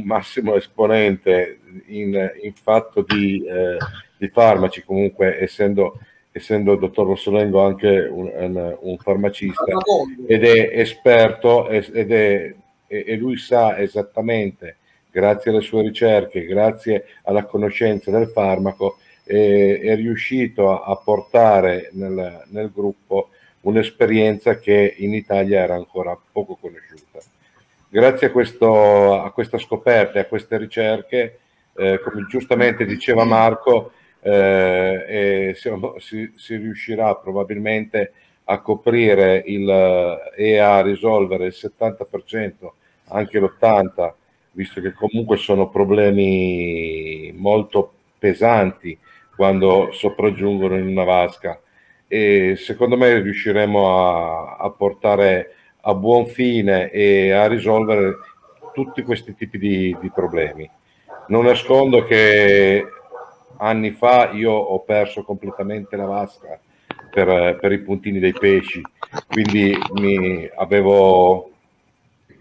massimo esponente in fatto di farmaci, comunque essendo il dottor Ossolengo anche un farmacista ed è esperto e lui sa esattamente, grazie alle sue ricerche, grazie alla conoscenza del farmaco, è riuscito a portare nel gruppo un'esperienza che in Italia era ancora poco conosciuta. grazie a questa scoperta e a queste ricerche, come giustamente diceva Marco, si riuscirà probabilmente a coprire e a risolvere il 70%, anche l'80%, visto che comunque sono problemi molto pesanti quando sopraggiungono in una vasca, e secondo me riusciremo a portare a buon fine e a risolvere tutti questi tipi di problemi. Non nascondo che anni fa io ho perso completamente la vasca per i puntini dei pesci, quindi avevo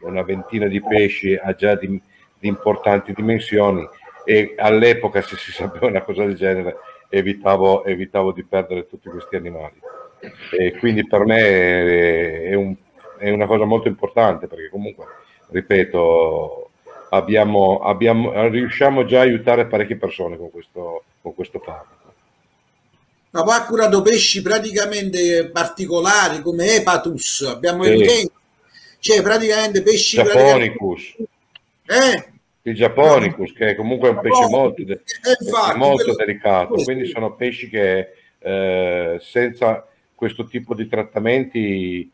una ventina di pesci già di importanti dimensioni, e all'epoca, se si sapeva una cosa del genere, evitavo di perdere tutti questi animali, e quindi per me è una cosa molto importante, perché comunque, ripeto, riusciamo già a aiutare parecchie persone con questo farmaco. Ma poi ha curato pesci praticamente particolari come Hepatus, abbiamo evidenza, cioè praticamente pesci Japonicus. Il Japonicus, che è comunque un pesce molto delicato, quindi sono pesci che senza questo tipo di trattamenti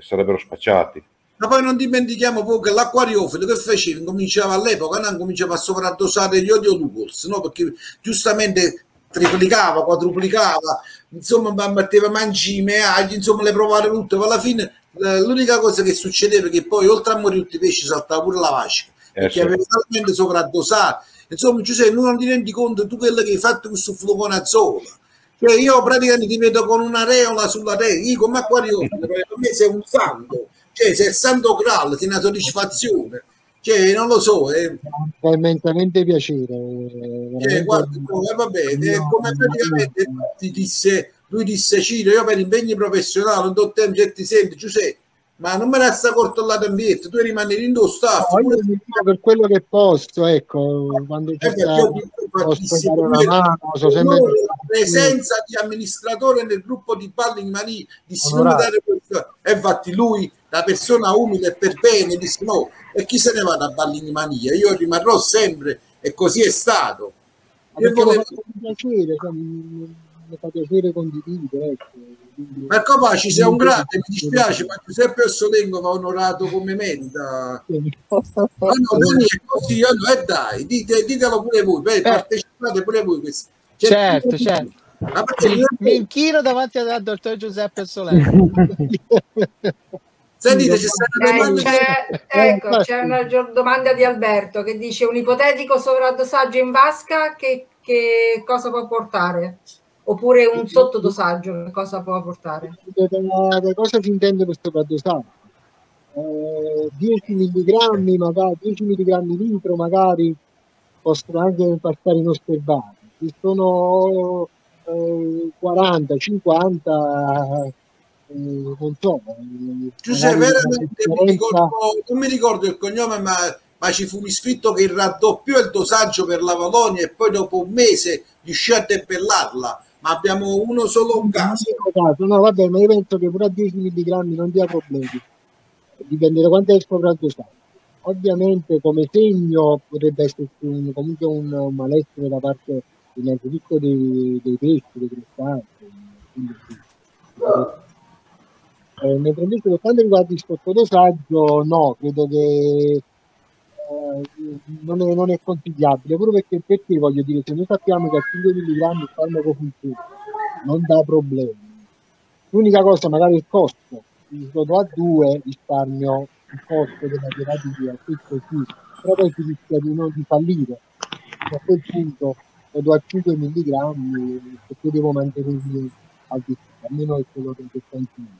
sarebbero spacciati. Ma poi non dimentichiamo poi che l'acquariofilo che faceva, cominciava all'epoca, non cominciava a sovraddosare gli Odeolupols, no? Perché giustamente triplicava, quadruplicava, insomma metteva mangime, agli, insomma le provare tutte, ma alla fine l'unica cosa che succedeva è che poi oltre a morire tutti i pesci saltava pure la vasca, perché aveva talmente sovraddosato. Insomma Giuseppe, non ti rendi conto tu quello che hai fatto con questo fluconazzola. Cioè, io praticamente ti vedo con un'areola sulla testa, io come acquariofilo, per me sei un santo, cioè sei il santo Graal, ti è una soddisfazione, cioè non lo so, fa immensamente piacere, guarda, vabbè, come praticamente lui disse Ciro, io per impegni professionali non ho tempo, ti senti Giuseppe, ma non me la sta cortollata in vietto, tu rimani in tuo staff, no, per quello che posso, ecco, quando c'è la presenza di amministratore nel gruppo di Balling Mani, dissi non dare questo, e infatti lui, la persona umile e per bene, disse no, e chi se ne va da Balling Mania, io rimarrò sempre, e così è stato. Mi fa piacere condividere, ecco. Ma Copaci sei un grande, mi dispiace, ma Giuseppe Ossolengo va onorato come merita. Dai, ditelo pure voi, partecipate pure voi. Certo. Mi inchino davanti al dottor Giuseppe Ossolengo. Sentite, c'è domanda... ecco, c'è una domanda di Alberto che dice: un ipotetico sovradosaggio in vasca che cosa può portare? Oppure un sottodosaggio, che cosa può portare? Da cosa si intende per sovradosaggio? 10 mg, magari 10 mg litro, magari possono anche impastare inosservati. Ci sono 40, 50, non so. Giuseppe, veramente non mi ricordo il cognome, ma ci fu scritto che raddoppiò il dosaggio per la Valonia e poi dopo un mese riuscì a debellarla. Ma abbiamo uno solo un caso. No, vabbè, ma io penso che pure a 10 mg non dia problemi, dipende da quanto è il sovraddosaggio. Ovviamente come segno potrebbe essere comunque un malessere da parte innanzitutto dei pesci, dei crostacei. Mentre invece per quanto riguarda il sottodosaggio, no, credo che non è consigliabile, proprio perché voglio dire, se noi sappiamo che a 5 mg il farmaco funziona, non dà problemi. L'unica cosa magari è il costo, il sotto a 2 risparmio il costo della terapia, questo sì, però poi si rischia di non fallire. A quel punto sotto a 5 mg perché devo mantenermi al di sotto, almeno è quello che consiglio.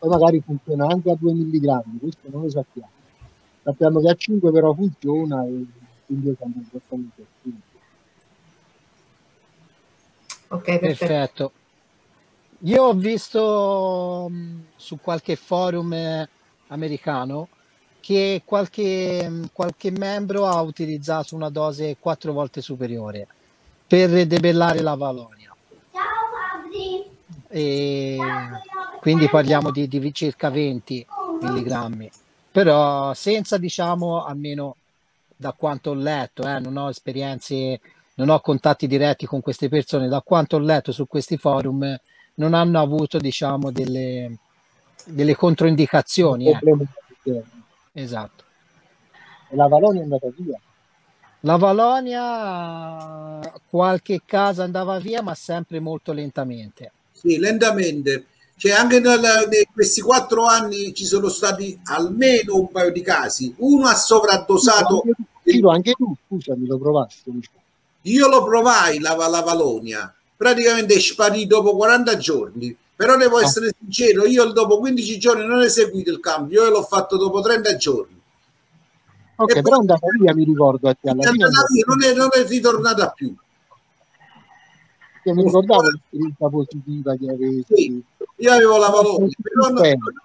Poi magari funziona anche a 2 mg, questo non lo sappiamo. Sappiamo che a 5 però funziona, e quindi è importante. Ok, perfetto. Io ho visto su qualche forum americano che qualche membro ha utilizzato una dose 4 volte superiore per debellare la Valonia. Ciao, quindi parliamo di circa 20 mg. però senza, diciamo, almeno da quanto ho letto, non ho esperienze, non ho contatti diretti con queste persone, da quanto ho letto su questi forum non hanno avuto, diciamo, delle controindicazioni. Esatto. E la Valonia è andata via. La Valonia, qualche casa andava via, ma sempre molto lentamente. Sì, lentamente. Cioè, anche in questi 4 anni ci sono stati almeno un paio di casi. Uno ha sovraddosato. Anche tu, scusami, lo provasti. Io lo provai, la Valonia. Praticamente è sparito dopo 40 giorni. Però devo essere sincero, io dopo 15 giorni non ho eseguito il cambio, io l'ho fatto dopo 30 giorni. Ok, e però andava via, mi ricordo. Alla fine non è ritornata più. Io mi ricordavo l'esperienza positiva che avevi. Sì, io avevo la Valonia, però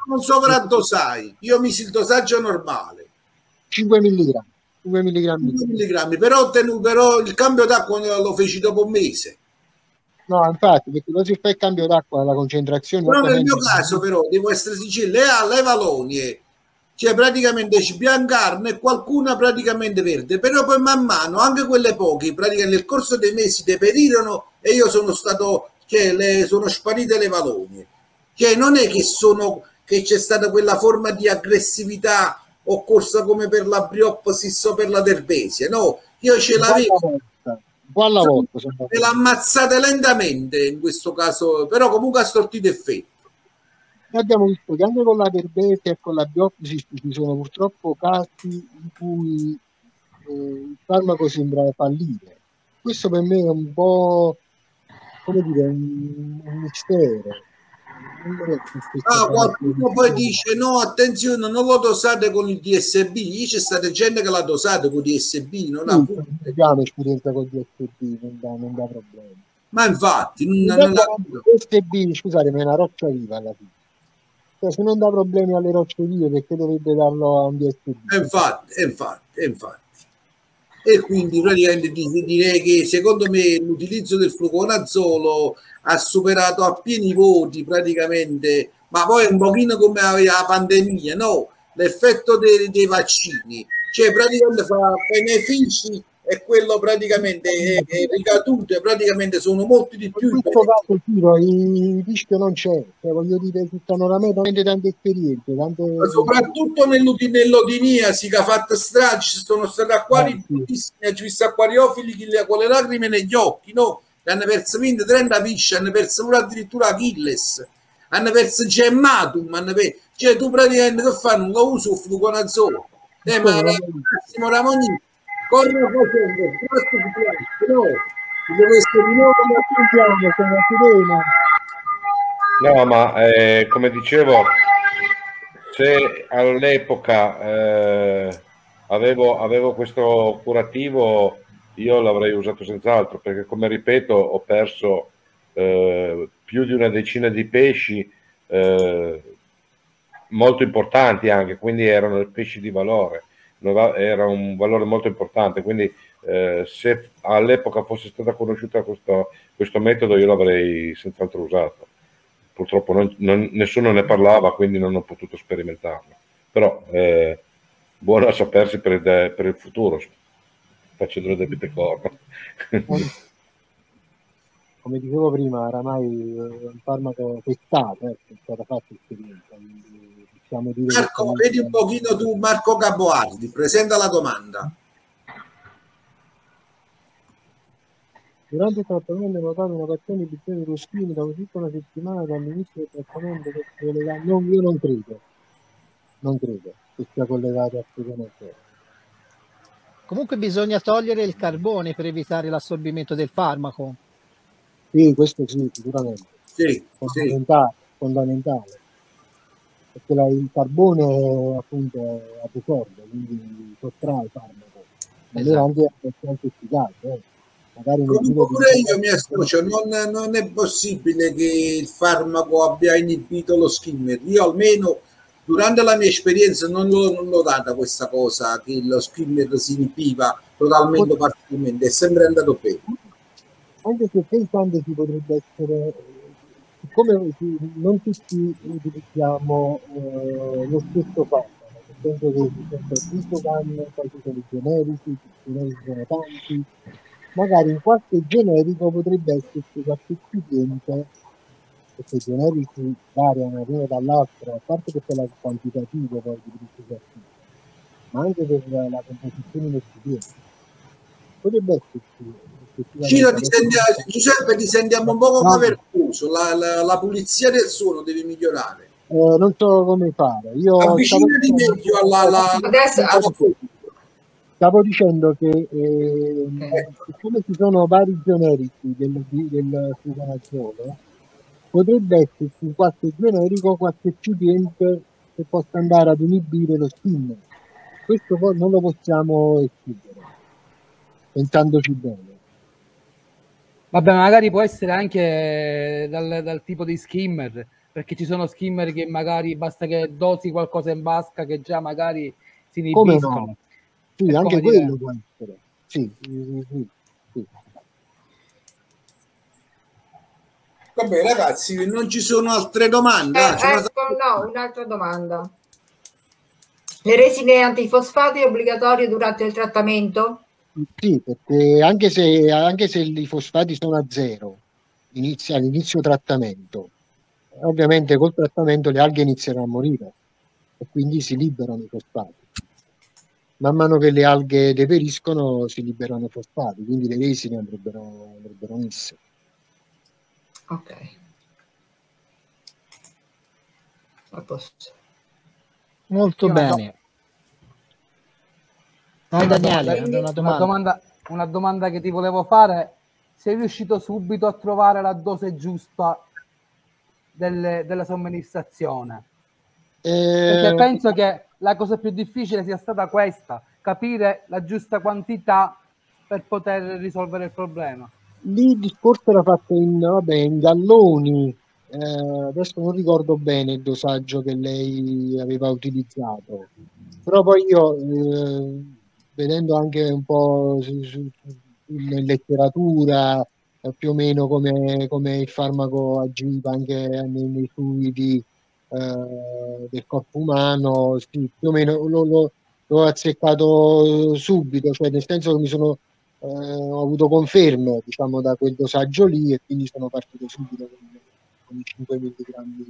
non sovraddosai, io misi il dosaggio normale. 5 mg. 5 mg, però il cambio d'acqua lo feci dopo un mese. No, infatti, perché lo si fa il cambio d'acqua, la concentrazione. Però nel mio caso, però, devo essere sincero, le Valonie, cioè praticamente ci biancarne e qualcuna praticamente verde, però poi man mano, anche quelle poche, praticamente nel corso dei mesi deperirono e io sono stato, cioè sono sparite le Valonie. Cioè non è che c'è stata quella forma di aggressività occorsa come per la Briopsis o per la Terpesia, no, io ce l'avevo. Alla volta, me l'ammazzate lentamente in questo caso, però comunque ha sortito effetto. Noi abbiamo visto che anche con la Terpesia e con la Briopsis ci sono purtroppo casi in cui il farmaco sembra fallire. Questo per me è un po', come dire, un mistero. Qualcuno poi dice no, attenzione, non lo dosate con il DSB. C'è stata gente che l'ha dosato con il DSB, non ha avuto esperienza con il DSB, non dà problemi. Ma infatti DSB, scusate, ma è una roccia viva alla fine, cioè, se non dà problemi alle rocce vive, perché dovrebbe darlo a un DSB? Infatti. E quindi praticamente direi che secondo me l'utilizzo del fluconazolo ha superato a pieni voti praticamente, ma poi un pochino come la pandemia, no? L'effetto dei vaccini, cioè praticamente fa benefici e quello praticamente è ricadute, praticamente sono molti di più. In questo caso il rischio non c'è, cioè, voglio dire, sono veramente tante esperienze, soprattutto nell'odinia si è fatta strage, sono stati acquari bellissimi, ci sono acquariofili che con le lacrime negli occhi, no? Hanno perso 20-30 pesci, hanno perso pure addirittura Achilles, hanno perso Gemmatum, cioè tu praticamente che fanno? Non lo uso il fluconazolo, ma Massimo Ramonini corrono facendo il prossimo di piacere, però se dovesse di nuovo raccontiamo se non si vede. No, ma come dicevo, se all'epoca avevo questo curativo, io l'avrei usato senz'altro, perché come ripeto ho perso più di una decina di pesci molto importanti anche, quindi erano pesci di valore. Era un valore molto importante, quindi se all'epoca fosse stata conosciuta questo metodo io l'avrei senz'altro usato. Purtroppo nessuno ne parlava, quindi non ho potuto sperimentarlo, però buono a sapersi per il futuro, facendo le debite corna. Come dicevo prima, oramai è un farmaco testato, è stata fatta esperienza. Marco, vedi un pochino tu, Marco Gaboardi, presenta la domanda. Durante il trattamento è notato una paziente di piede roschini da circa una settimana dall'inizio del trattamento, io non credo che sia collegato a fluconazolo. Comunque bisogna togliere il carbone per evitare l'assorbimento del farmaco. Sì, questo sì, sicuramente. Sì, fondamentale. Perché il carbone appunto absorbe, quindi sottrae il farmaco, allora anche abbastanza efficace. Oppure io mi associo, non è possibile che il farmaco abbia inibito lo skimmer. Io almeno durante la mia esperienza non l'ho data questa cosa, che lo skimmer si inibiva totalmente o parzialmente, è sempre andato bene. Anche se pensando ci potrebbe essere, siccome non tutti utilizziamo lo stesso farmaco, sempre quelli, sempre il programma, poi ci sono i generici sono tanti, magari in qualche generico potrebbe esserci qualche cliente, perché i generici variano uno dall'altro, a parte che per la quantitativa poi di tutti i, ma anche per la composizione del cliente. Potrebbe esserci. Giuseppe, ti sentiamo un poco cavernoso, la pulizia del suono deve migliorare. Non so come fare. Io avvicinati meglio alla... Stavo dicendo che siccome ci sono vari generici del fusionazione, potrebbe esserci in qualche generico qualche cliente che possa andare ad inibire lo stimolo. Questo poi non lo possiamo escludere, pensandoci bene. Vabbè, magari può essere anche dal tipo di skimmer, perché ci sono skimmer che magari basta che dosi qualcosa in vasca che già magari si inibiscono. Come no? Sì, è anche quello dire. Può essere. Sì. Vabbè ragazzi, non ci sono altre domande? No, un'altra domanda. Le resine antifosfati obbligatorie durante il trattamento? Sì, perché anche se i fosfati sono a zero all'inizio trattamento, ovviamente col trattamento le alghe inizieranno a morire e quindi si liberano i fosfati. Man mano che le alghe deperiscono si liberano i fosfati, quindi le resine andrebbero messe. Ok. A posto. Molto bene. No, Daniele, una domanda che ti volevo fare: sei riuscito subito a trovare la dose giusta della somministrazione? Perché penso che la cosa più difficile sia stata questa, capire la giusta quantità per poter risolvere il problema. Lì il discorso era fatto in galloni, adesso non ricordo bene il dosaggio che lei aveva utilizzato, però poi io... vedendo anche un po' in letteratura più o meno come il farmaco agiva anche nei fluidi del corpo umano, sì, più o meno l'ho azzeccato subito, cioè nel senso che ho avuto conferme, diciamo, da quel dosaggio lì, e quindi sono partito subito con i 5 mg.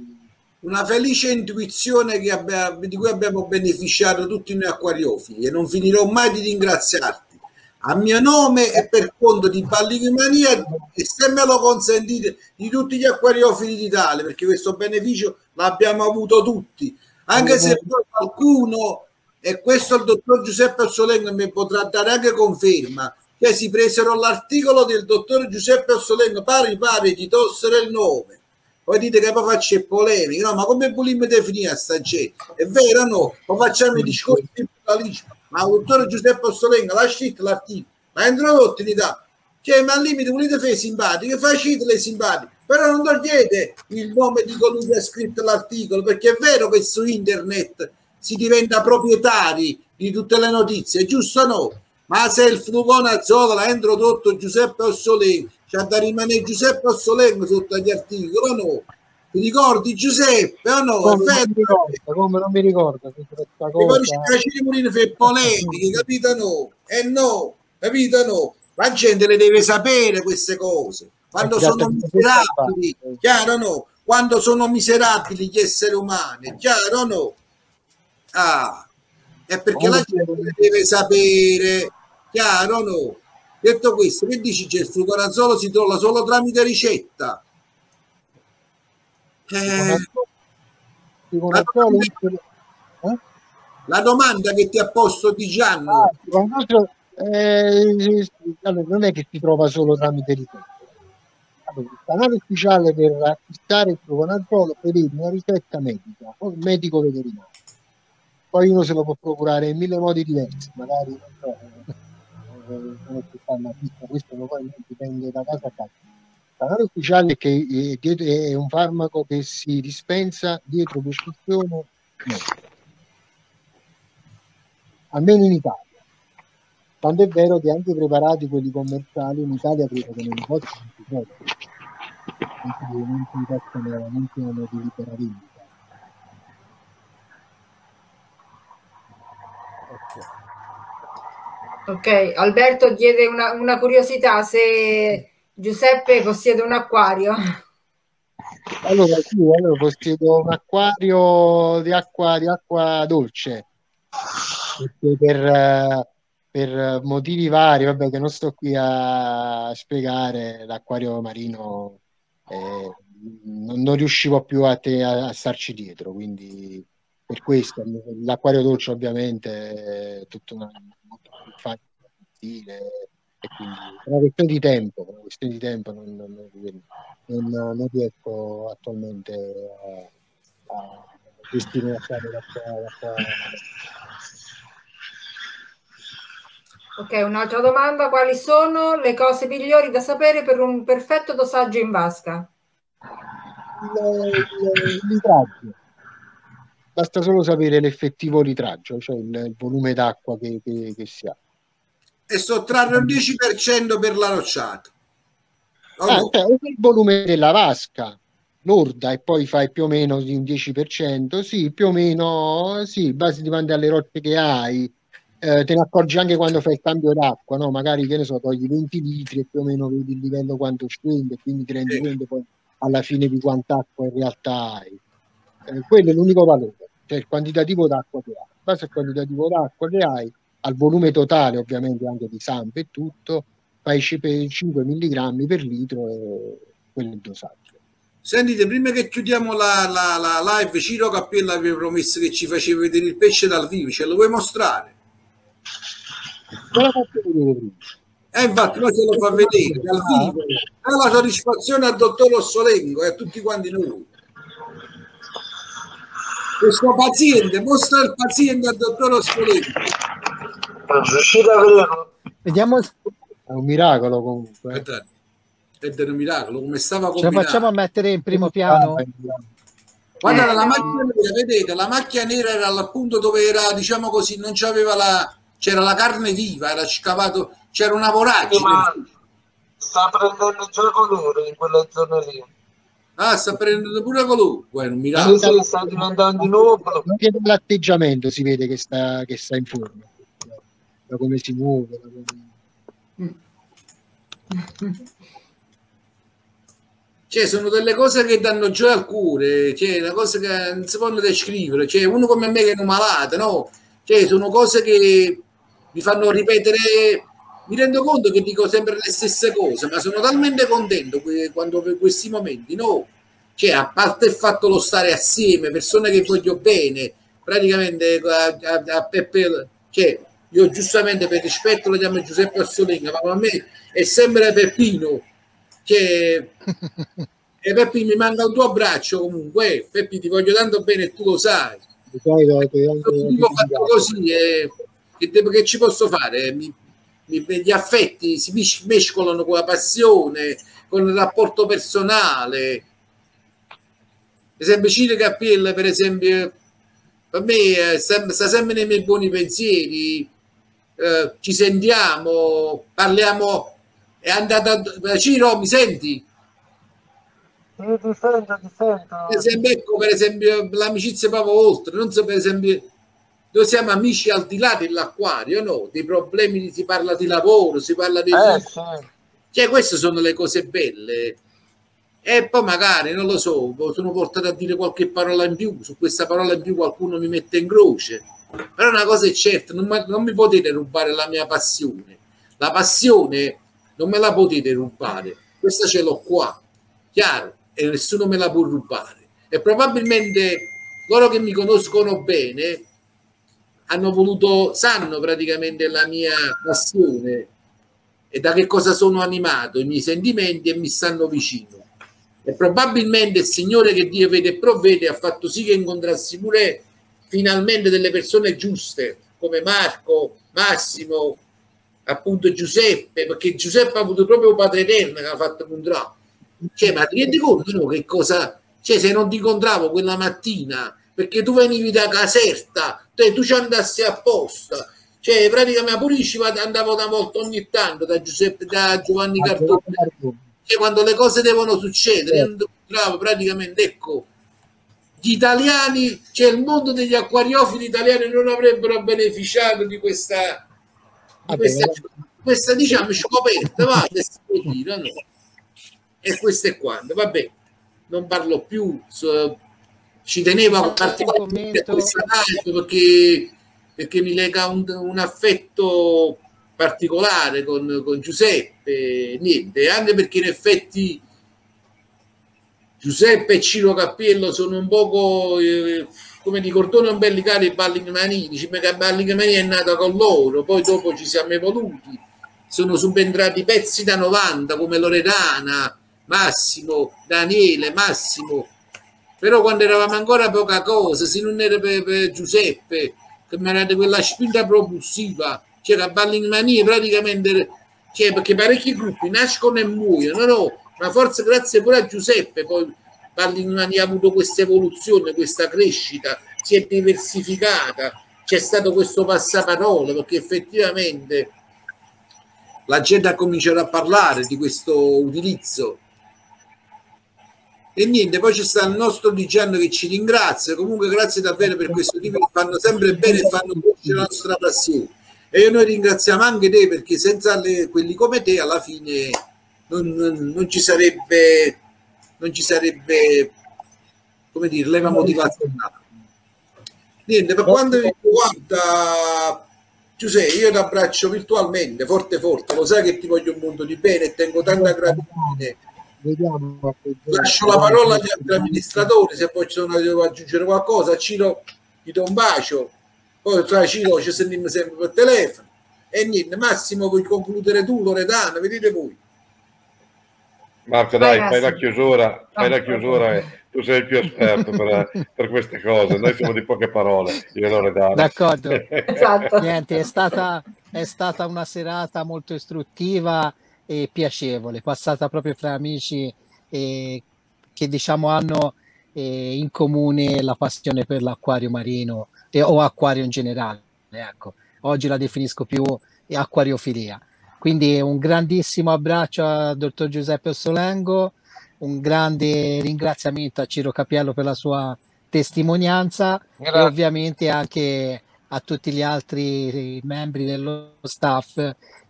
Una felice intuizione di cui abbiamo beneficiato tutti noi acquariofili, e non finirò mai di ringraziarti a mio nome e per conto di Pallichimania e, se me lo consentite, di tutti gli acquariofili d'Italia, perché questo beneficio l'abbiamo avuto tutti, anche se qualcuno, e questo il dottor Giuseppe Ossolengo mi potrà dare anche conferma, che si presero l'articolo del dottor Giuseppe Ossolengo pari di tossere il nome. Poi dite che poi faccio polemiche, no? Ma come vogliamo definire a sta gente? È vero o no? Poi facciamo i discorsi di pluralismo. Ma il dottore Giuseppe Ossolengo l'ha scritto l'articolo, l'ha introdotto in Italia. Cioè, ma al limite volete fare simpatiche, facite le simpatiche, però non togliete il nome di colui che ha scritto l'articolo, perché è vero che su internet si diventa proprietari di tutte le notizie, giusto o no? Ma se il fluconazolo l'ha introdotto Giuseppe Ossolengo, c'è da rimanere Giuseppe Ossolengo sotto agli articoli o no? Ti ricordi Giuseppe o no? Come non mi ricordo questa cosa. Mi per polemiche, capito no? No, capito no? La gente le deve sapere queste cose. Quando sono miserabili, chiaro no? Quando sono miserabili gli esseri umani, chiaro no? Ah, è perché la gente le deve sapere, chiaro no? Detto questo, che dici che il fluconazolo si trova solo tramite ricetta? La domanda che ti ha posto Di Gianni. Allora, non è che si trova solo tramite ricetta. Allora, il canale ufficiale per acquistare il fluconazolo prevede una ricetta medica o medico veterinario. Poi uno se lo può procurare in mille modi diversi, magari non so. Questo poi dipende da casa a casa. La canale ufficiale è un farmaco che si dispensa dietro prescrizione medica, almeno in Italia. Tanto è vero che anche i preparati, quelli commerciali, in Italia credo che non possono non si possono di libera vendita. Ok, Alberto chiede una curiosità, se Giuseppe possiede un acquario. Allora sì, allora possiedo un acquario di acqua dolce, perché per motivi vari, vabbè, che non sto qui a spiegare, l'acquario marino non riuscivo più a starci dietro, quindi per questo l'acquario dolce ovviamente è tutta una questione di tempo, non riesco attualmente a gestire l'acqua. Ok, un'altra domanda: quali sono le cose migliori da sapere per un perfetto dosaggio in vasca? Il litraggio. Basta solo sapere l'effettivo litraggio, cioè il volume d'acqua che si ha. E sottrarre il 10% per la rocciata. Allora, il volume della vasca lorda, e poi fai più o meno di un 10%, sì, più o meno, sì, base dipende dalle rocce che hai. Te ne accorgi anche quando fai il cambio d'acqua, no? Magari, che ne so, togli 20 litri e più o meno vedi il livello quanto scende, quindi ti rendi conto poi alla fine di quant'acqua in realtà hai. Quello è l'unico valore, cioè il quantitativo d'acqua che hai. Basta il quantitativo d'acqua che hai, al volume totale ovviamente anche di zampe e tutto, fai 5 mg per litro e quello è il dosaggio. Sentite, prima che chiudiamo la live, Ciro Cappella vi ho promesso che ci faceva vedere il pesce dal vivo, ce lo vuoi mostrare? Non lo faccio vedere prima. Infatti, poi ce lo fa vedere dal vivo. È la soddisfazione al dottor Ossolengo e a tutti quanti noi. Questo paziente, mostra il paziente al dottor Ossolengo. Vediamo, è un miracolo comunque. È un miracolo, come stava combinando. Ce la facciamo a mettere in primo piano? Guarda, la macchia nera, vedete, la macchia nera era al punto dove era, diciamo così, non c'aveva la... c'era la carne viva, era scavato, c'era una voragine. Ma sta prendendo già colore in quella zona lì. Ah, sta prendendo pure colore. Guarda, un miracolo. Sì, sta diventando di nuovo. Anche dall'atteggiamento si vede che sta in forma. Da come si muove. Cioè, sono delle cose che danno gioia al cuore, cioè, una cosa che non si può descrivere. Cioè, uno come me che è un malato, no? Cioè, sono cose che mi fanno ripetere, mi rendo conto che dico sempre le stesse cose, ma sono talmente contento quando per questi momenti, no? Cioè, a parte il fatto lo stare assieme, persone che voglio bene, praticamente a Peppe, cioè, io giustamente per rispetto lo chiamo Giuseppe Ossolengo, ma a me è sempre Peppino, che e Peppi mi manca un tuo abbraccio comunque, Peppi ti voglio tanto bene e tu lo sai. Fatto così, che ci posso fare? Gli affetti si mescolano con la passione, con il rapporto personale. Per esempio Ciro Cappella, per esempio, per me sta sempre nei miei buoni pensieri, ci sentiamo, parliamo, è andata a... Ciro, mi senti? Io ti sento, ti sento. Per esempio, ecco, per esempio l'amicizia proprio oltre, non so, per esempio noi siamo amici al di là dell'acquario, no? Dei problemi, si parla di lavoro, si parla di... sì. Cioè, queste sono le cose belle. E poi magari, non lo so, sono portato a dire qualche parola in più, su questa parola in più qualcuno mi mette in croce. Però una cosa è certa, non mi potete rubare la mia passione. La passione non me la potete rubare. Questa ce l'ho qua, chiaro? E nessuno me la può rubare, e probabilmente loro che mi conoscono bene sanno praticamente la mia passione e da che cosa sono animato, i miei sentimenti, e mi stanno vicino, e probabilmente il Signore che Dio vede e provvede ha fatto sì che incontrassi pure finalmente delle persone giuste come Marco, Massimo, appunto Giuseppe, perché Giuseppe ha avuto proprio un padre eterno che ha fatto contratto. Cioè, ma ti rendi conto, no, che cosa, cioè, se non ti incontravo quella mattina perché tu venivi da Caserta, tu ci andassi apposta, cioè praticamente pure andavo una volta ogni tanto da Giovanni Cardone, cioè, quando le cose devono succedere, io non ti incontravo praticamente, ecco, gli italiani, cioè il mondo degli acquariofili italiani non avrebbero beneficiato di questa, diciamo scoperta, va, no? E questo è quanto, vabbè, non parlo più, ci tenevo particolarmente a questa live perché mi lega un affetto particolare con Giuseppe, niente, anche perché in effetti Giuseppe e Ciro Cappiello sono un poco come di Cordone Ombelicale e Ballignamani. Dice che Ballignamani è nata con loro, poi dopo ci siamo evoluti, sono subentrati pezzi da 90 come Loredana, Massimo, Daniele, Massimo, però quando eravamo ancora poca cosa, se non era per Giuseppe che mi era quella spinta propulsiva, c'era Ballignamani praticamente, cioè, perché parecchi gruppi nascono e muoiono, no? Ma forse grazie pure a Giuseppe poi Ballignamani ha avuto questa evoluzione, questa crescita, si è diversificata, c'è stato questo passaparola, perché effettivamente la gente ha cominciato a parlare di questo utilizzo. E niente, poi c'è stato il nostro Digiano che ci ringrazia, comunque grazie davvero per questo tipo che fanno sempre bene e fanno crescere la nostra passione. E noi ringraziamo anche te, perché senza quelli come te alla fine non ci sarebbe, come dire, leva motivazione. Niente, per quanto mi riguarda, Giuseppe, io ti abbraccio virtualmente, forte forte, lo sai che ti voglio un mondo di bene e tengo tanta gratitudine. Lascio la parola agli altri amministratori, se poi ci sono, devo aggiungere qualcosa. Ciro ti do un bacio, poi tra Ciro ci sentiamo sempre per telefono. E niente, Massimo, vuoi concludere tu, Loredana, vedete voi. Marco, dai, fai la chiusura, tu sei il più esperto per queste cose, noi siamo di poche parole, io non le darò. D'accordo, esatto. Niente, è stata una serata molto istruttiva e piacevole, passata proprio fra amici che diciamo hanno in comune la passione per l'acquario marino o acquario in generale, ecco. Oggi la definisco più acquariofilia. Quindi un grandissimo abbraccio al dottor Giuseppe Ossolengo, un grande ringraziamento a Ciro Cappiello per la sua testimonianza. Grazie. E ovviamente anche a tutti gli altri membri dello staff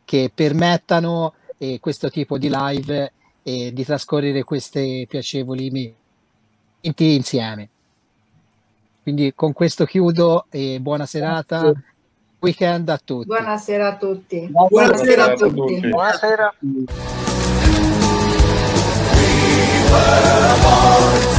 che permettano questo tipo di live e di trascorrere queste piacevoli momenti insieme. Quindi con questo chiudo e buona serata. Grazie. Weekend a tutti. Buonasera a tutti. Buonasera a tutti. Buonasera.